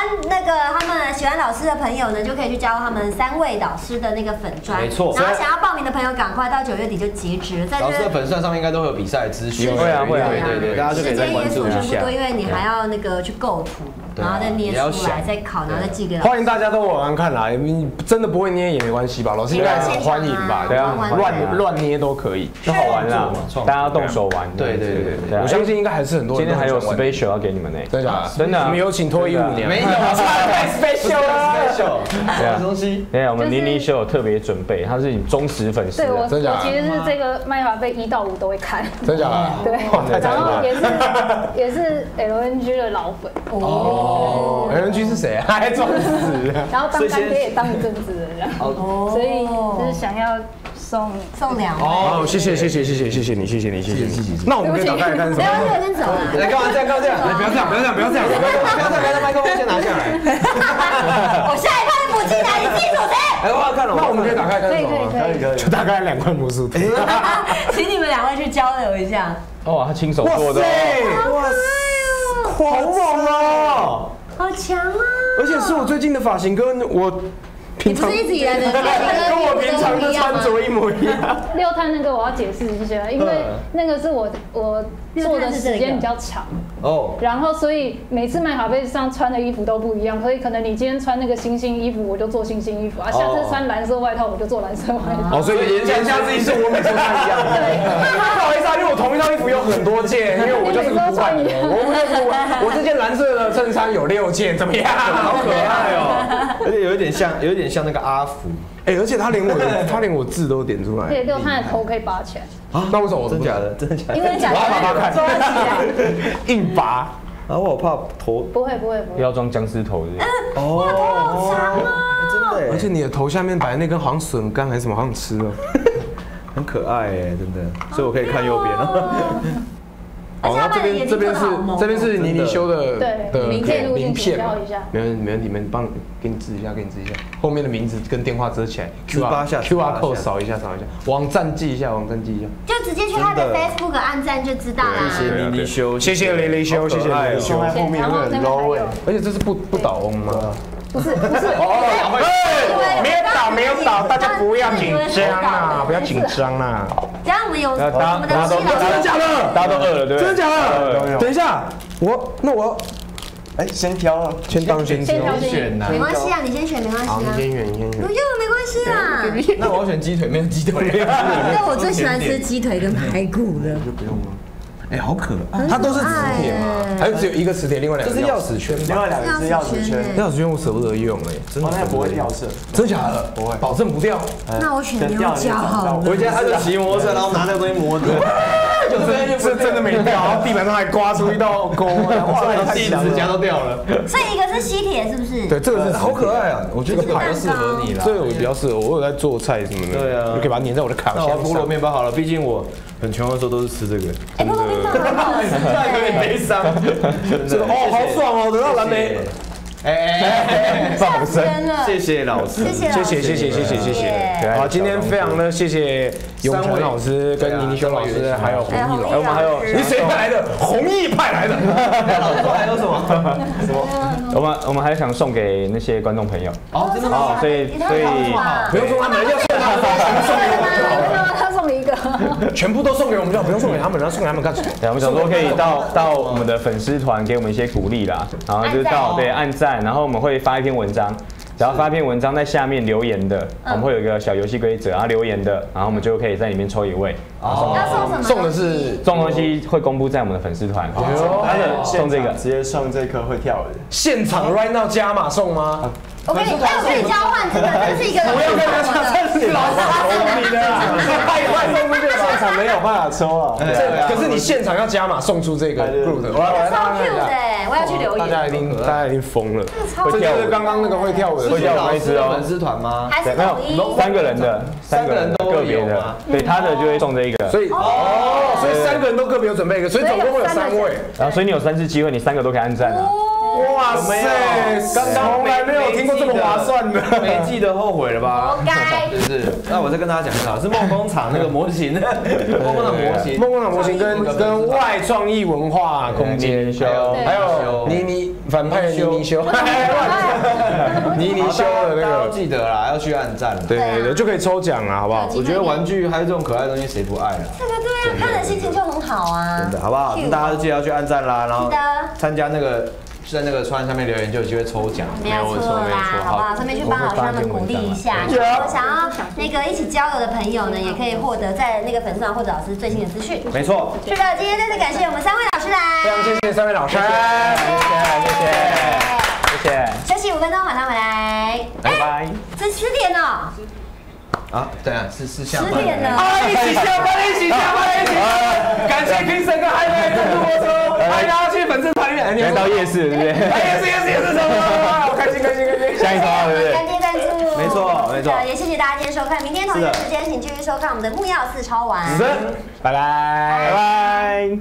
喜欢老师的朋友呢，就可以去加入他们3位老师的那个粉专，没错。然后想要报名的朋友，赶快到9月底就截止。老师的粉专上面应该都会有比赛资讯，对，大家就可以再关注一下。因为你还要那个去构图。 然后再捏出来，再烤，然后再寄给。欢迎大家都玩玩看啦，你真的不会捏也没关系吧？老师应该很欢迎吧？对啊，乱捏都可以，就好玩啦，大家动手玩。对，我相信应该还是很多。今天还有 special 要给你们呢，真的，我们有请脱衣舞娘。没有，太 special 了。什么东西？对，我们妮秀有特别准备，她是你忠实粉丝。对，我其实是这个麦华杯1到5都会看。真假的？对，然后也是 LNG 的老粉。哦。 哦 ，LNG 是谁啊？还装死？然后当干爹也当一阵子了，然后所以就是想要送2位。哦，谢谢你。那我们可以打开看什么？不要先走啊！来，干嘛这样？干嘛这样？不要这样！把麦克风先拿下来。我下一趴就不进来，你记住谁？哎，我要看了。那我们可以打开看什么？可以，就打开2块魔术贴。请你们2位去交流一下。哦，他亲手做的。哇塞！ 好猛哦，好强啊！而且是我最近的发型跟我平常一直以来的跟我平常的穿着一模一样。六探那个我要解释一下，因为那个是我做的时间比较长哦，然后所以每次麦卡贝上穿的衣服都不一样，所以可能你今天穿那个星星衣服，我就做星星衣服啊；下次穿蓝色外套，我就做蓝色外套。哦，所以言下之意是我每次穿一样。不好意思啊，因为我同一套衣服有很多件，因为我就是古板人。 我这件蓝色的衬衫有6件，怎么样？好可爱哦！而且有一点像那个阿福，哎，而且他连我字都点出来。对，六探的头可以拔起来。啊？那为什么我真的假的？真的假的？因为假的。我要拔看。硬拔。然后我怕头。不会。要装僵尸头的。哦。哇，头好长哦！真的。而且你的头下面摆那根好像笋干还是什么，好想吃哦。很可爱哎，真的。所以我可以看右边。 哦，那这边是妮妮修的名片嘛，没问题，给你治一下。后面的名字跟电话遮起来 ，QR code 扫一下，网站记一下。就直接去他的 Facebook 按赞就知道啦。谢谢妮妮修，谢谢妮妮修。后面那个 low 哎，而且这是不倒翁吗？不是。哦，没有倒，大家不要紧张啦，等下我们有我们的新老师，真的假的？大家都饿了，对不对？真的假的？等一下，那我，哎，先挑啊，先当先选呐，没关系啊，你先选没关系啊，你先选。西啦。那我要选鸡腿，没有鸡腿。那我最喜欢吃鸡腿跟排骨了。就不用了。哎，好可爱！它都是磁铁吗？还是只有一个磁铁，另外两个是钥匙圈？另外两个是钥匙圈。钥匙圈我舍不得用哎，真的不会掉色，真假的？不会，保证不掉。那我选牛角好了。回家他就骑摩托车，然后拿那个东西磨掉。就是真的没掉，然后地板上还刮出一道沟，所有细指甲都掉了。所以一个是吸铁，是不是？对，这个是好可爱啊！我觉得比较适合你啦。这个我比较适合，我有在做菜什么的。对啊，我可以把它粘在我的烤箱上。菠萝面包好了，毕竟我很穷的时候都是吃这个。哎，菠萝面包有点悲伤。这个哦，好爽哦，得到蓝莓。哎，放生！谢谢老师，谢谢。好，今天非常的谢谢永成老师、跟倪妮修老师，还有弘毅老师，我们还有你谁派来的？弘毅派来的。还有什么？什么？我们还想送给那些观众朋友。哦，真的吗？所以不用送他们，要送他们送给我就好了。全部都送给我们就不用送给他们，然后送给他们干什么？对，我们想说可以到我们的粉丝团给我们一些鼓励啦，然后就是对按赞，然后我们会发一篇文章，然后发一篇文章在下面留言的，我们会有一个小游戏规则，然后留言的，然后我们就可以在里面抽一位。哦，送的是送东西会公布在我们的粉丝团。哦，送这个直接送这颗会跳的，现场 right now 加码送吗？我跟你交换，真的，这是一个不要跟他抢，这是老师送你的，太送不了，现场没有办法抽啊。可是你现场要加码送出这个 Groot， 超 Q 的，我要去留言。大家已经疯了，这就是刚刚那个会跳舞的，会跳舞那只哦，粉丝团吗？还是有三个人都个别的，对，他的就会送这一个，所以三个人都个别有准备一个，所以总共会有三位，然后所以你有3次机会，你3个都可以按赞啊。哇塞！从来没有听过这么划算的，没记得后悔了吧？活该。就是，那我再跟大家讲一下，是梦工厂那个模型，梦工厂模型跟外创意文化空间修，还有反派妮妮修，妮妮修的那个，记得啦，要去按赞，对，就可以抽奖啦，好不好？我觉得玩具还有这种可爱的东西，谁不爱啊？这个对啊，看了心情就很好啊，真的，好不好？大家记得要去按赞啦，然后参加那个。在那个窗下面留言就有机会抽奖，没有错啦，好不好？顺便去帮老师他们鼓励一下。如果想要那个一起交流的朋友呢，也可以获得在那个粉丝团或者老师最新的资讯。没错。是的，今天再次感谢我们3位老师来，非常谢谢3位老师，谢谢。休息5分钟，马上回来。拜拜。是10点哦。啊，对啊，是10点了。啊，一起下班。感谢 Kristen 跟海妹跟主播说，大家去粉丝团里面到夜市，对不对？夜市什么？开心！下一趴，对不对？干爹赞助，没错。也谢谢大家今天收看，明天同一时间请继续收看我们的木曜4超玩。拜拜。